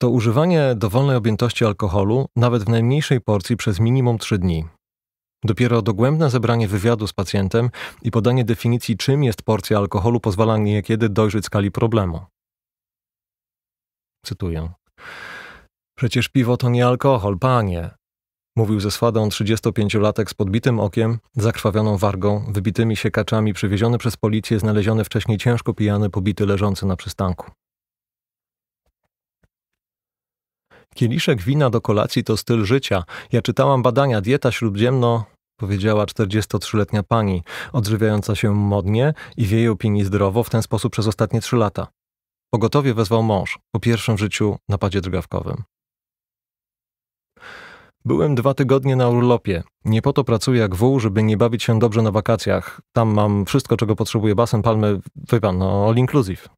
To używanie dowolnej objętości alkoholu, nawet w najmniejszej porcji, przez minimum 3 dni. Dopiero dogłębne zebranie wywiadu z pacjentem i podanie definicji, czym jest porcja alkoholu, pozwala niekiedy dojrzeć skali problemu. Cytuję. Przecież piwo to nie alkohol, panie. Mówił ze swadą 35-latek z podbitym okiem, zakrwawioną wargą, wybitymi siekaczami, przywieziony przez policję, znaleziony wcześniej ciężko pijany, pobity, leżący na przystanku. Kieliszek wina do kolacji to styl życia. Ja czytałam badania, dieta śródziemno, powiedziała 43-letnia pani, odżywiająca się modnie i w jej opinii zdrowo w ten sposób przez ostatnie 3 lata. Pogotowie wezwał mąż po pierwszym w życiu napadzie drgawkowym. Byłem 2 tygodnie na urlopie. Nie po to pracuję jak wół, żeby nie bawić się dobrze na wakacjach. Tam mam wszystko, czego potrzebuję. Basen, palmy, wie pan, no, all inclusive.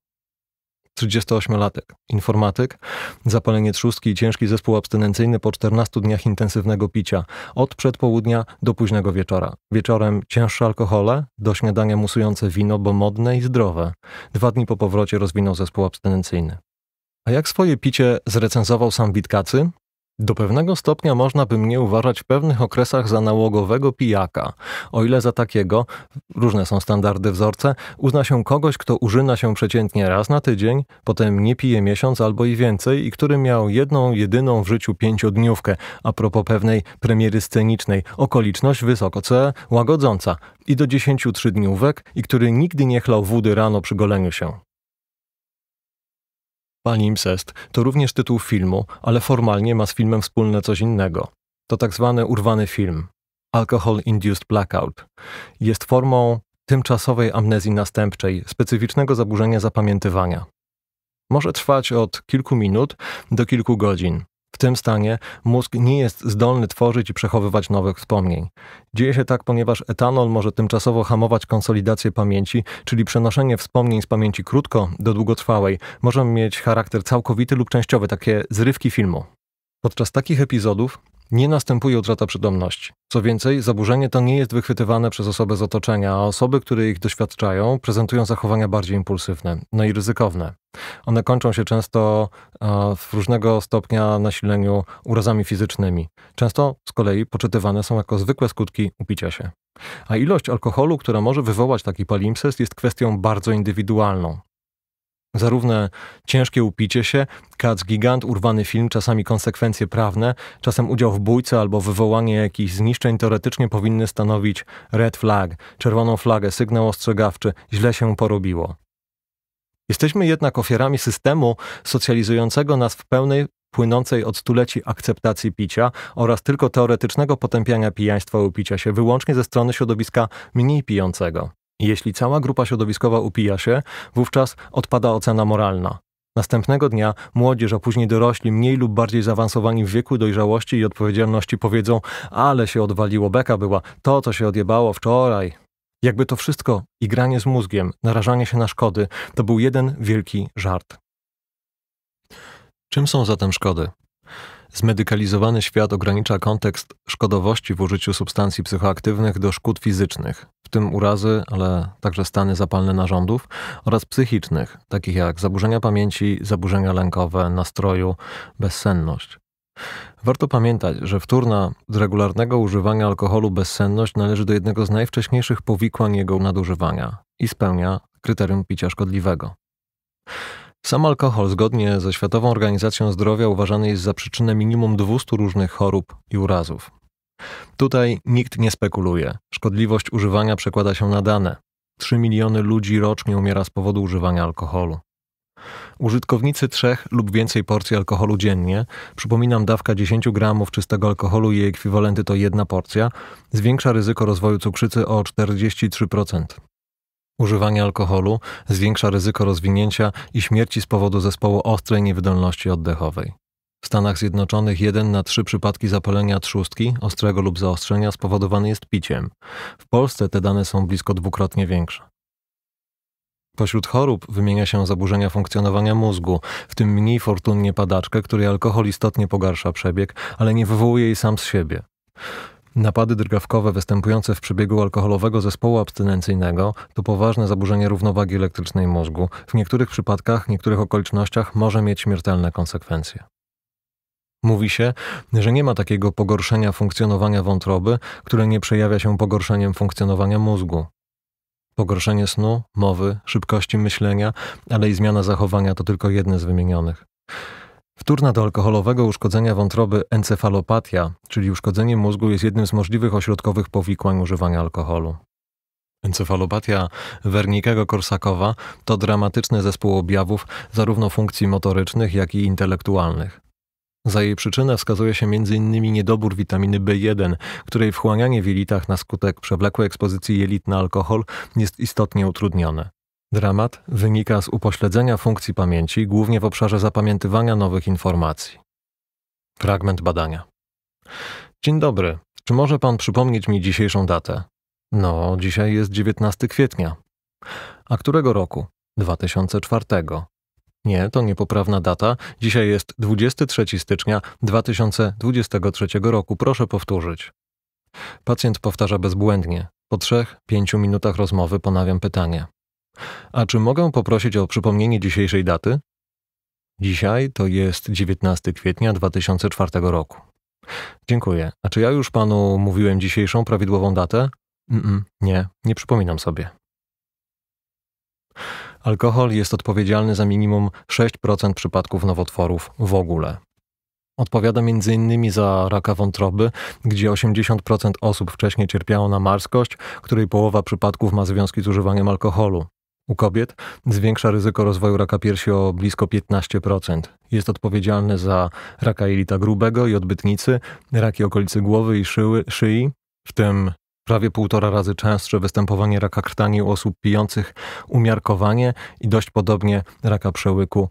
38-latek. Informatyk. Zapalenie trzustki i ciężki zespół abstynencyjny po 14 dniach intensywnego picia. Od przedpołudnia do późnego wieczora. Wieczorem cięższe alkohole, do śniadania musujące wino, bo modne i zdrowe. 2 dni po powrocie rozwinął zespół abstynencyjny. A jak swoje picie zrecenzował sam Witkacy? Do pewnego stopnia można by mnie uważać w pewnych okresach za nałogowego pijaka. O ile za takiego, różne są standardy, wzorce, uzna się kogoś, kto użyna się przeciętnie raz na tydzień, potem nie pije miesiąc albo i więcej i który miał jedną, jedyną w życiu 5-dniówkę, a propos pewnej premiery scenicznej, okoliczność wysoce łagodząca i do 10 trzydniówek i który nigdy nie chlał wody rano przy goleniu się. Palimpsest to również tytuł filmu, ale formalnie ma z filmem wspólne coś innego. To tak zwany urwany film. Alcohol-Induced Blackout. Jest formą tymczasowej amnezji następczej, specyficznego zaburzenia zapamiętywania. Może trwać od kilku minut do kilku godzin. W tym stanie mózg nie jest zdolny tworzyć i przechowywać nowych wspomnień. Dzieje się tak, ponieważ etanol może tymczasowo hamować konsolidację pamięci, czyli przenoszenie wspomnień z pamięci krótko do długotrwałej może mieć charakter całkowity lub częściowy, takie zrywki filmu. Podczas takich epizodów Nie następuje utrata przytomności. Co więcej, zaburzenie to nie jest wychwytywane przez osoby z otoczenia, a osoby, które ich doświadczają, prezentują zachowania bardziej impulsywne, no i ryzykowne. One kończą się często w różnego stopnia nasileniu urazami fizycznymi. Często z kolei poczytywane są jako zwykłe skutki upicia się. A ilość alkoholu, która może wywołać taki palimpsest, jest kwestią bardzo indywidualną. Zarówno ciężkie upicie się, kac gigant, urwany film, czasami konsekwencje prawne, czasem udział w bójce albo wywołanie jakichś zniszczeń teoretycznie powinny stanowić red flag, czerwoną flagę, sygnał ostrzegawczy, źle się porobiło. Jesteśmy jednak ofiarami systemu socjalizującego nas w pełnej, płynącej od stuleci akceptacji picia oraz tylko teoretycznego potępiania pijaństwa i upicia się wyłącznie ze strony środowiska mniej pijącego. Jeśli cała grupa środowiskowa upija się, wówczas odpada ocena moralna. Następnego dnia młodzież, a później dorośli, mniej lub bardziej zaawansowani w wieku dojrzałości i odpowiedzialności powiedzą: ale się odwaliło, beka była, to co się odjebało wczoraj. Jakby to wszystko, igranie z mózgiem, narażanie się na szkody, to był jeden wielki żart. Czym są zatem szkody? Zmedykalizowany świat ogranicza kontekst szkodowości w użyciu substancji psychoaktywnych do szkód fizycznych, w tym urazy, ale także stany zapalne narządów oraz psychicznych, takich jak zaburzenia pamięci, zaburzenia lękowe, nastroju, bezsenność. Warto pamiętać, że wtórna z regularnego używania alkoholu bezsenność należy do jednego z najwcześniejszych powikłań jego nadużywania i spełnia kryterium picia szkodliwego. Sam alkohol zgodnie ze Światową Organizacją Zdrowia uważany jest za przyczynę minimum 200 różnych chorób i urazów. Tutaj nikt nie spekuluje. Szkodliwość używania przekłada się na dane. 3 miliony ludzi rocznie umiera z powodu używania alkoholu. Użytkownicy 3 lub więcej porcji alkoholu dziennie, przypominam, dawka 10 gramów czystego alkoholu i jej ekwiwalenty to jedna porcja, zwiększa ryzyko rozwoju cukrzycy o 43%. Używanie alkoholu zwiększa ryzyko rozwinięcia i śmierci z powodu zespołu ostrej niewydolności oddechowej. W Stanach Zjednoczonych 1 na 3 przypadki zapalenia trzustki, ostrego lub zaostrzenia spowodowany jest piciem. W Polsce te dane są blisko dwukrotnie większe. Pośród chorób wymienia się zaburzenia funkcjonowania mózgu, w tym mniej fortunnie padaczkę, której alkohol istotnie pogarsza przebieg, ale nie wywołuje jej sam z siebie. Napady drgawkowe występujące w przebiegu alkoholowego zespołu abstynencyjnego to poważne zaburzenie równowagi elektrycznej mózgu. W niektórych przypadkach, w niektórych okolicznościach może mieć śmiertelne konsekwencje. Mówi się, że nie ma takiego pogorszenia funkcjonowania wątroby, które nie przejawia się pogorszeniem funkcjonowania mózgu. Pogorszenie snu, mowy, szybkości myślenia, ale i zmiana zachowania to tylko jedne z wymienionych. Wtórna do alkoholowego uszkodzenia wątroby encefalopatia, czyli uszkodzenie mózgu, jest jednym z możliwych ośrodkowych powikłań używania alkoholu. Encefalopatia Wernickego-Korsakowa to dramatyczny zespół objawów zarówno funkcji motorycznych, jak i intelektualnych. Za jej przyczynę wskazuje się m.in. niedobór witaminy B1, której wchłanianie w jelitach na skutek przewlekłej ekspozycji jelit na alkohol jest istotnie utrudnione. Dramat wynika z upośledzenia funkcji pamięci, głównie w obszarze zapamiętywania nowych informacji. Fragment badania. Dzień dobry. Czy może pan przypomnieć mi dzisiejszą datę? No, dzisiaj jest 19 kwietnia. A którego roku? 2004. Nie, to niepoprawna data. Dzisiaj jest 23 stycznia 2023 roku. Proszę powtórzyć. Pacjent powtarza bezbłędnie. Po 3-5 minutach rozmowy ponawiam pytanie. A czy mogę poprosić o przypomnienie dzisiejszej daty? Dzisiaj to jest 19 kwietnia 2004 roku. Dziękuję. A czy ja już panu mówiłem dzisiejszą prawidłową datę? Nie przypominam sobie. Alkohol jest odpowiedzialny za minimum 6% przypadków nowotworów w ogóle. Odpowiada m.in. za raka wątroby, gdzie 80% osób wcześniej cierpiało na marskość, której połowa przypadków ma związki z używaniem alkoholu. U kobiet zwiększa ryzyko rozwoju raka piersi o blisko 15%. Jest odpowiedzialny za raka jelita grubego i odbytnicy, raki okolicy głowy i szyi, w tym prawie 1,5 razy częstsze występowanie raka krtani u osób pijących umiarkowanie i dość podobnie raka przełyku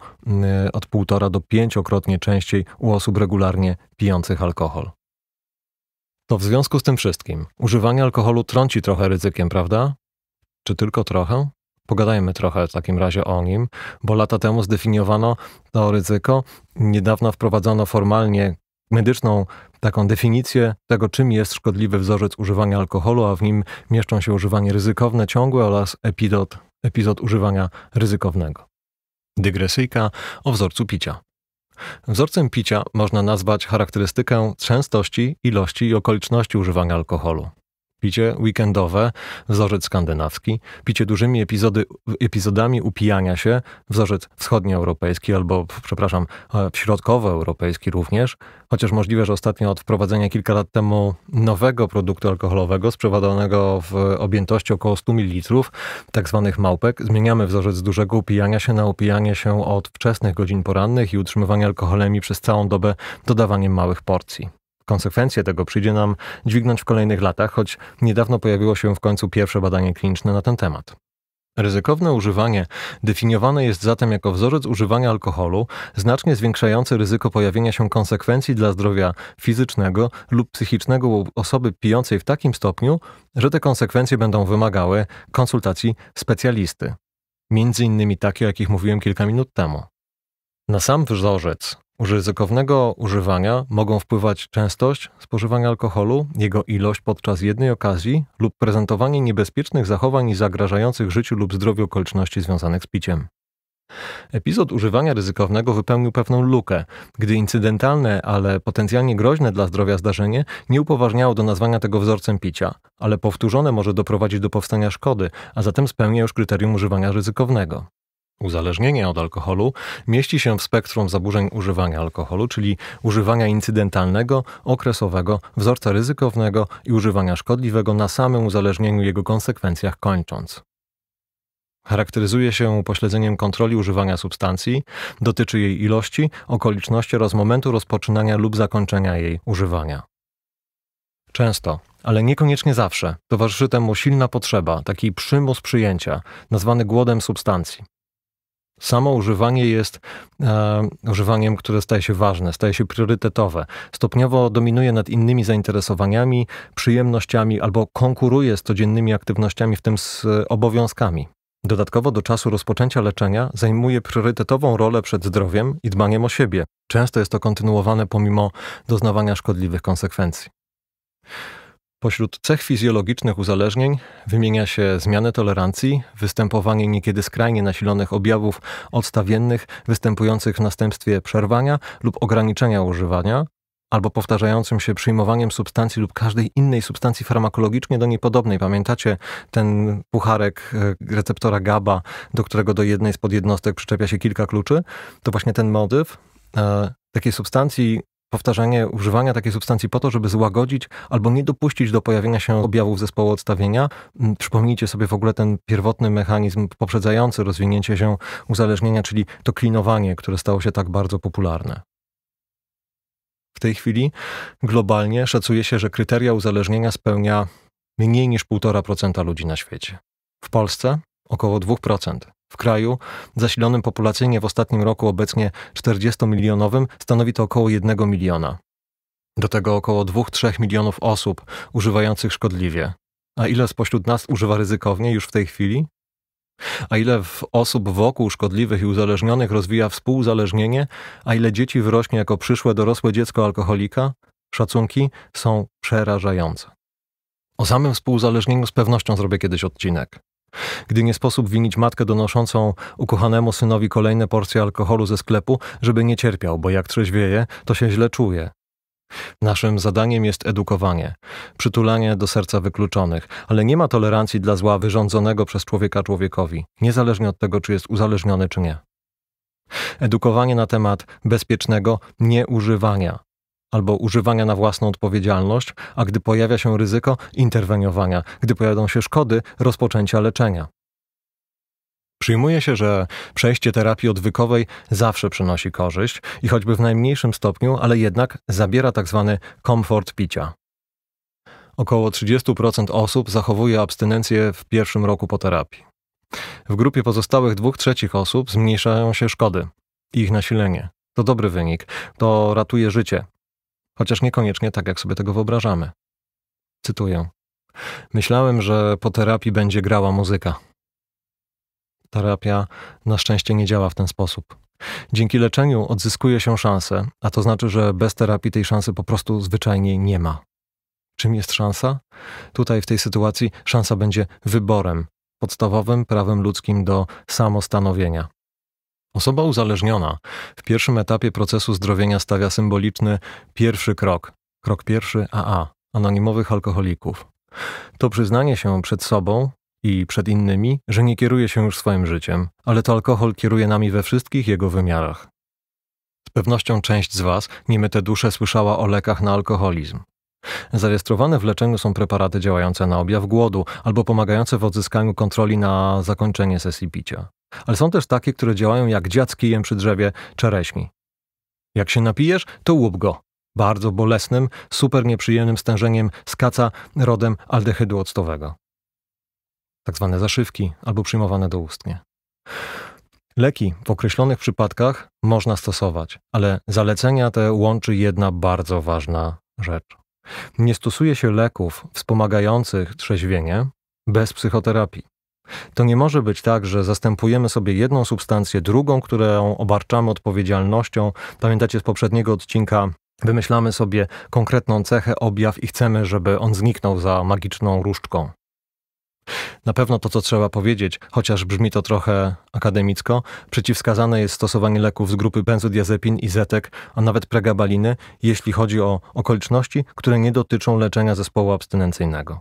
od 1,5 do 5-krotnie częściej u osób regularnie pijących alkohol. To w związku z tym wszystkim używanie alkoholu trąci trochę ryzykiem, prawda? Czy tylko trochę? Pogadajmy trochę w takim razie o nim, bo lata temu zdefiniowano to ryzyko, niedawno wprowadzono formalnie medyczną taką definicję tego, czym jest szkodliwy wzorzec używania alkoholu, a w nim mieszczą się używanie ryzykowne, ciągłe oraz epizod używania ryzykownego. Dygresyjka o wzorcu picia. Wzorcem picia można nazwać charakterystykę częstości, ilości i okoliczności używania alkoholu. Picie weekendowe, wzorzec skandynawski, picie dużymi epizodami upijania się, wzorzec wschodnioeuropejski albo, przepraszam, środkowoeuropejski również, chociaż możliwe, że ostatnio od wprowadzenia kilka lat temu nowego produktu alkoholowego sprzedawanego w objętości około 100 ml, tak zwanych małpek, zmieniamy wzorzec dużego upijania się na upijanie się od wczesnych godzin porannych i utrzymywanie alkoholemi przez całą dobę dodawaniem małych porcji. Konsekwencje tego przyjdzie nam dźwignąć w kolejnych latach, choć niedawno pojawiło się w końcu pierwsze badanie kliniczne na ten temat. Ryzykowne używanie definiowane jest zatem jako wzorzec używania alkoholu znacznie zwiększający ryzyko pojawienia się konsekwencji dla zdrowia fizycznego lub psychicznego u osoby pijącej w takim stopniu, że te konsekwencje będą wymagały konsultacji specjalisty. Między innymi takie, o jakich mówiłem kilka minut temu. Na sam wzorzec ryzykownego używania mogą wpływać częstość spożywania alkoholu, jego ilość podczas jednej okazji lub prezentowanie niebezpiecznych zachowań i zagrażających życiu lub zdrowiu okoliczności związanych z piciem. Epizod używania ryzykownego wypełnił pewną lukę, gdy incydentalne, ale potencjalnie groźne dla zdrowia zdarzenie nie upoważniało do nazwania tego wzorcem picia, ale powtórzone może doprowadzić do powstania szkody, a zatem spełnia już kryterium używania ryzykownego. Uzależnienie od alkoholu mieści się w spektrum zaburzeń używania alkoholu, czyli używania incydentalnego, okresowego, wzorca ryzykownego i używania szkodliwego na samym uzależnieniu i jego konsekwencjach kończąc. Charakteryzuje się upośledzeniem kontroli używania substancji, dotyczy jej ilości, okoliczności oraz momentu rozpoczynania lub zakończenia jej używania. Często, ale niekoniecznie zawsze, towarzyszy temu silna potrzeba, taki przymus przyjęcia, nazwany głodem substancji. Samo używanie jest używaniem, które staje się ważne, staje się priorytetowe. Stopniowo dominuje nad innymi zainteresowaniami, przyjemnościami albo konkuruje z codziennymi aktywnościami, w tym z obowiązkami. Dodatkowo do czasu rozpoczęcia leczenia zajmuje priorytetową rolę przed zdrowiem i dbaniem o siebie. Często jest to kontynuowane pomimo doznawania szkodliwych konsekwencji. Pośród cech fizjologicznych uzależnień wymienia się zmianę tolerancji, występowanie niekiedy skrajnie nasilonych objawów odstawiennych, występujących w następstwie przerwania lub ograniczenia używania, albo powtarzającym się przyjmowaniem substancji lub każdej innej substancji farmakologicznie do niej podobnej. Pamiętacie ten pucharek receptora GABA, do którego do jednej z podjednostek przyczepia się kilka kluczy? To właśnie ten motyw takiej substancji, powtarzanie używania takiej substancji po to, żeby złagodzić albo nie dopuścić do pojawienia się objawów zespołu odstawienia. Przypomnijcie sobie w ogóle ten pierwotny mechanizm poprzedzający rozwinięcie się uzależnienia, czyli to klinowanie, które stało się tak bardzo popularne. W tej chwili globalnie szacuje się, że kryteria uzależnienia spełnia mniej niż 1,5% ludzi na świecie. W Polsce około 2%. W kraju zasilonym populacyjnie w ostatnim roku obecnie 40-milionowym stanowi to około 1 miliona. Do tego około 2-3 milionów osób używających szkodliwie. A ile spośród nas używa ryzykownie już w tej chwili? A ile osób wokół szkodliwych i uzależnionych rozwija współuzależnienie? A ile dzieci wyrośnie jako przyszłe dorosłe dziecko alkoholika? Szacunki są przerażające. O samym współuzależnieniu z pewnością zrobię kiedyś odcinek. Gdy nie sposób winić matkę donoszącą ukochanemu synowi kolejne porcje alkoholu ze sklepu, żeby nie cierpiał, bo jak trzeźwieje, to się źle czuje. Naszym zadaniem jest edukowanie, przytulanie do serca wykluczonych, ale nie ma tolerancji dla zła wyrządzonego przez człowieka człowiekowi, niezależnie od tego, czy jest uzależniony, czy nie. Edukowanie na temat bezpiecznego nieużywania albo używania na własną odpowiedzialność, a gdy pojawia się ryzyko, interweniowania, gdy pojawią się szkody, rozpoczęcia leczenia. Przyjmuje się, że przejście terapii odwykowej zawsze przynosi korzyść i choćby w najmniejszym stopniu, ale jednak zabiera tzw. komfort picia. Około 30% osób zachowuje abstynencję w pierwszym roku po terapii. W grupie pozostałych 2/3 osób zmniejszają się szkody i ich nasilenie. To dobry wynik, to ratuje życie. Chociaż niekoniecznie tak, jak sobie tego wyobrażamy. Cytuję. Myślałem, że po terapii będzie grała muzyka. Terapia na szczęście nie działa w ten sposób. Dzięki leczeniu odzyskuje się szansę, a to znaczy, że bez terapii tej szansy po prostu zwyczajnie nie ma. Czym jest szansa? Tutaj w tej sytuacji szansa będzie wyborem, podstawowym prawem ludzkim do samostanowienia. Osoba uzależniona w pierwszym etapie procesu zdrowienia stawia symboliczny pierwszy krok, krok pierwszy AA, anonimowych alkoholików. To przyznanie się przed sobą i przed innymi, że nie kieruje się już swoim życiem, ale to alkohol kieruje nami we wszystkich jego wymiarach. Z pewnością część z Was, Niemyte Dusze, słyszała o lekach na alkoholizm. Zarejestrowane w leczeniu są preparaty działające na objaw głodu albo pomagające w odzyskaniu kontroli na zakończenie sesji picia. Ale są też takie, które działają jak dziad z kijem przy drzewie czereśni. Jak się napijesz, to łup go. Bardzo bolesnym, super nieprzyjemnym stężeniem z kaca rodem aldehydu octowego. Tak zwane zaszywki albo przyjmowane doustnie. Leki w określonych przypadkach można stosować, ale zalecenia te łączy jedna bardzo ważna rzecz. Nie stosuje się leków wspomagających trzeźwienie bez psychoterapii. To nie może być tak, że zastępujemy sobie jedną substancję drugą, którą obarczamy odpowiedzialnością. Pamiętacie z poprzedniego odcinka, wymyślamy sobie konkretną cechę, objaw i chcemy, żeby on zniknął za magiczną różdżką. Na pewno to, co trzeba powiedzieć, chociaż brzmi to trochę akademicko, przeciwwskazane jest stosowanie leków z grupy benzodiazepin, izetek, a nawet pregabaliny, jeśli chodzi o okoliczności, które nie dotyczą leczenia zespołu abstynencyjnego.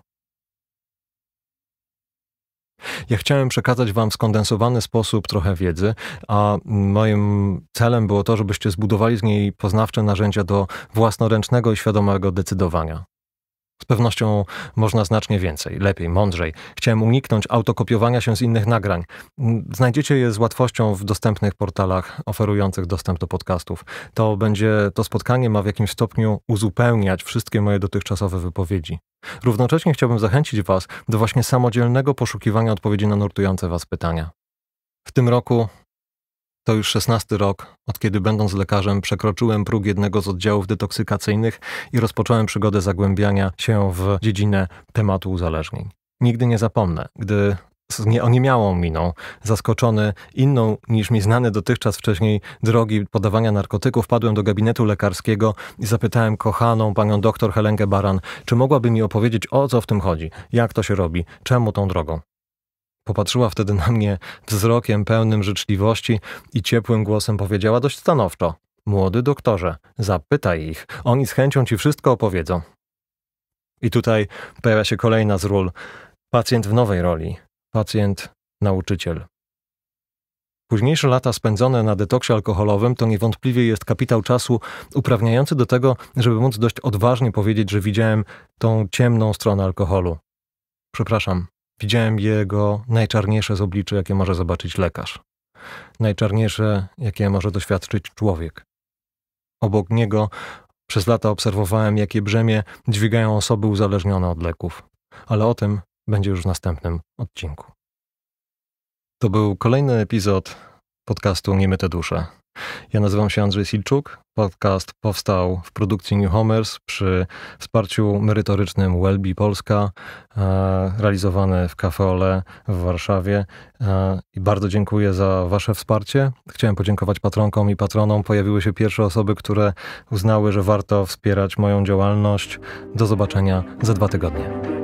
Ja chciałem przekazać Wam w skondensowany sposób trochę wiedzy, a moim celem było to, żebyście zbudowali z niej poznawcze narzędzia do własnoręcznego i świadomego decydowania. Z pewnością można znacznie więcej, lepiej, mądrzej. Chciałem uniknąć autokopiowania się z innych nagrań. Znajdziecie je z łatwością w dostępnych portalach oferujących dostęp do podcastów. To spotkanie ma w jakimś stopniu uzupełniać wszystkie moje dotychczasowe wypowiedzi. Równocześnie chciałbym zachęcić Was do właśnie samodzielnego poszukiwania odpowiedzi na nurtujące Was pytania. W tym roku, to już 16. rok, od kiedy będąc lekarzem przekroczyłem próg jednego z oddziałów detoksykacyjnych i rozpocząłem przygodę zagłębiania się w dziedzinę tematu uzależnień. Nigdy nie zapomnę, gdy z nieoniemiałą miną, zaskoczony inną niż mi znane dotychczas wcześniej drogi podawania narkotyków, wpadłem do gabinetu lekarskiego i zapytałem kochaną panią doktor Helenkę Baran, czy mogłaby mi opowiedzieć, o co w tym chodzi, jak to się robi, czemu tą drogą. Popatrzyła wtedy na mnie wzrokiem pełnym życzliwości i ciepłym głosem powiedziała dość stanowczo: młody doktorze, zapytaj ich, oni z chęcią ci wszystko opowiedzą. I tutaj pojawia się kolejna z ról. Pacjent w nowej roli. Pacjent, nauczyciel. Późniejsze lata spędzone na detoksie alkoholowym to niewątpliwie jest kapitał czasu uprawniający do tego, żeby móc dość odważnie powiedzieć, że widziałem tą ciemną stronę alkoholu. Przepraszam. Widziałem jego najczarniejsze z obliczy, jakie może zobaczyć lekarz. Najczarniejsze, jakie może doświadczyć człowiek. Obok niego przez lata obserwowałem, jakie brzemię dźwigają osoby uzależnione od leków. Ale o tym będzie już w następnym odcinku. To był kolejny epizod podcastu Niemyte Dusze. Ja nazywam się Andrzej Silczuk. Podcast powstał w produkcji New Homers przy wsparciu merytorycznym WellBe Polska, realizowany w Kafeole w Warszawie. I bardzo dziękuję za Wasze wsparcie. Chciałem podziękować patronkom i patronom. Pojawiły się pierwsze osoby, które uznały, że warto wspierać moją działalność. Do zobaczenia za 2 tygodnie.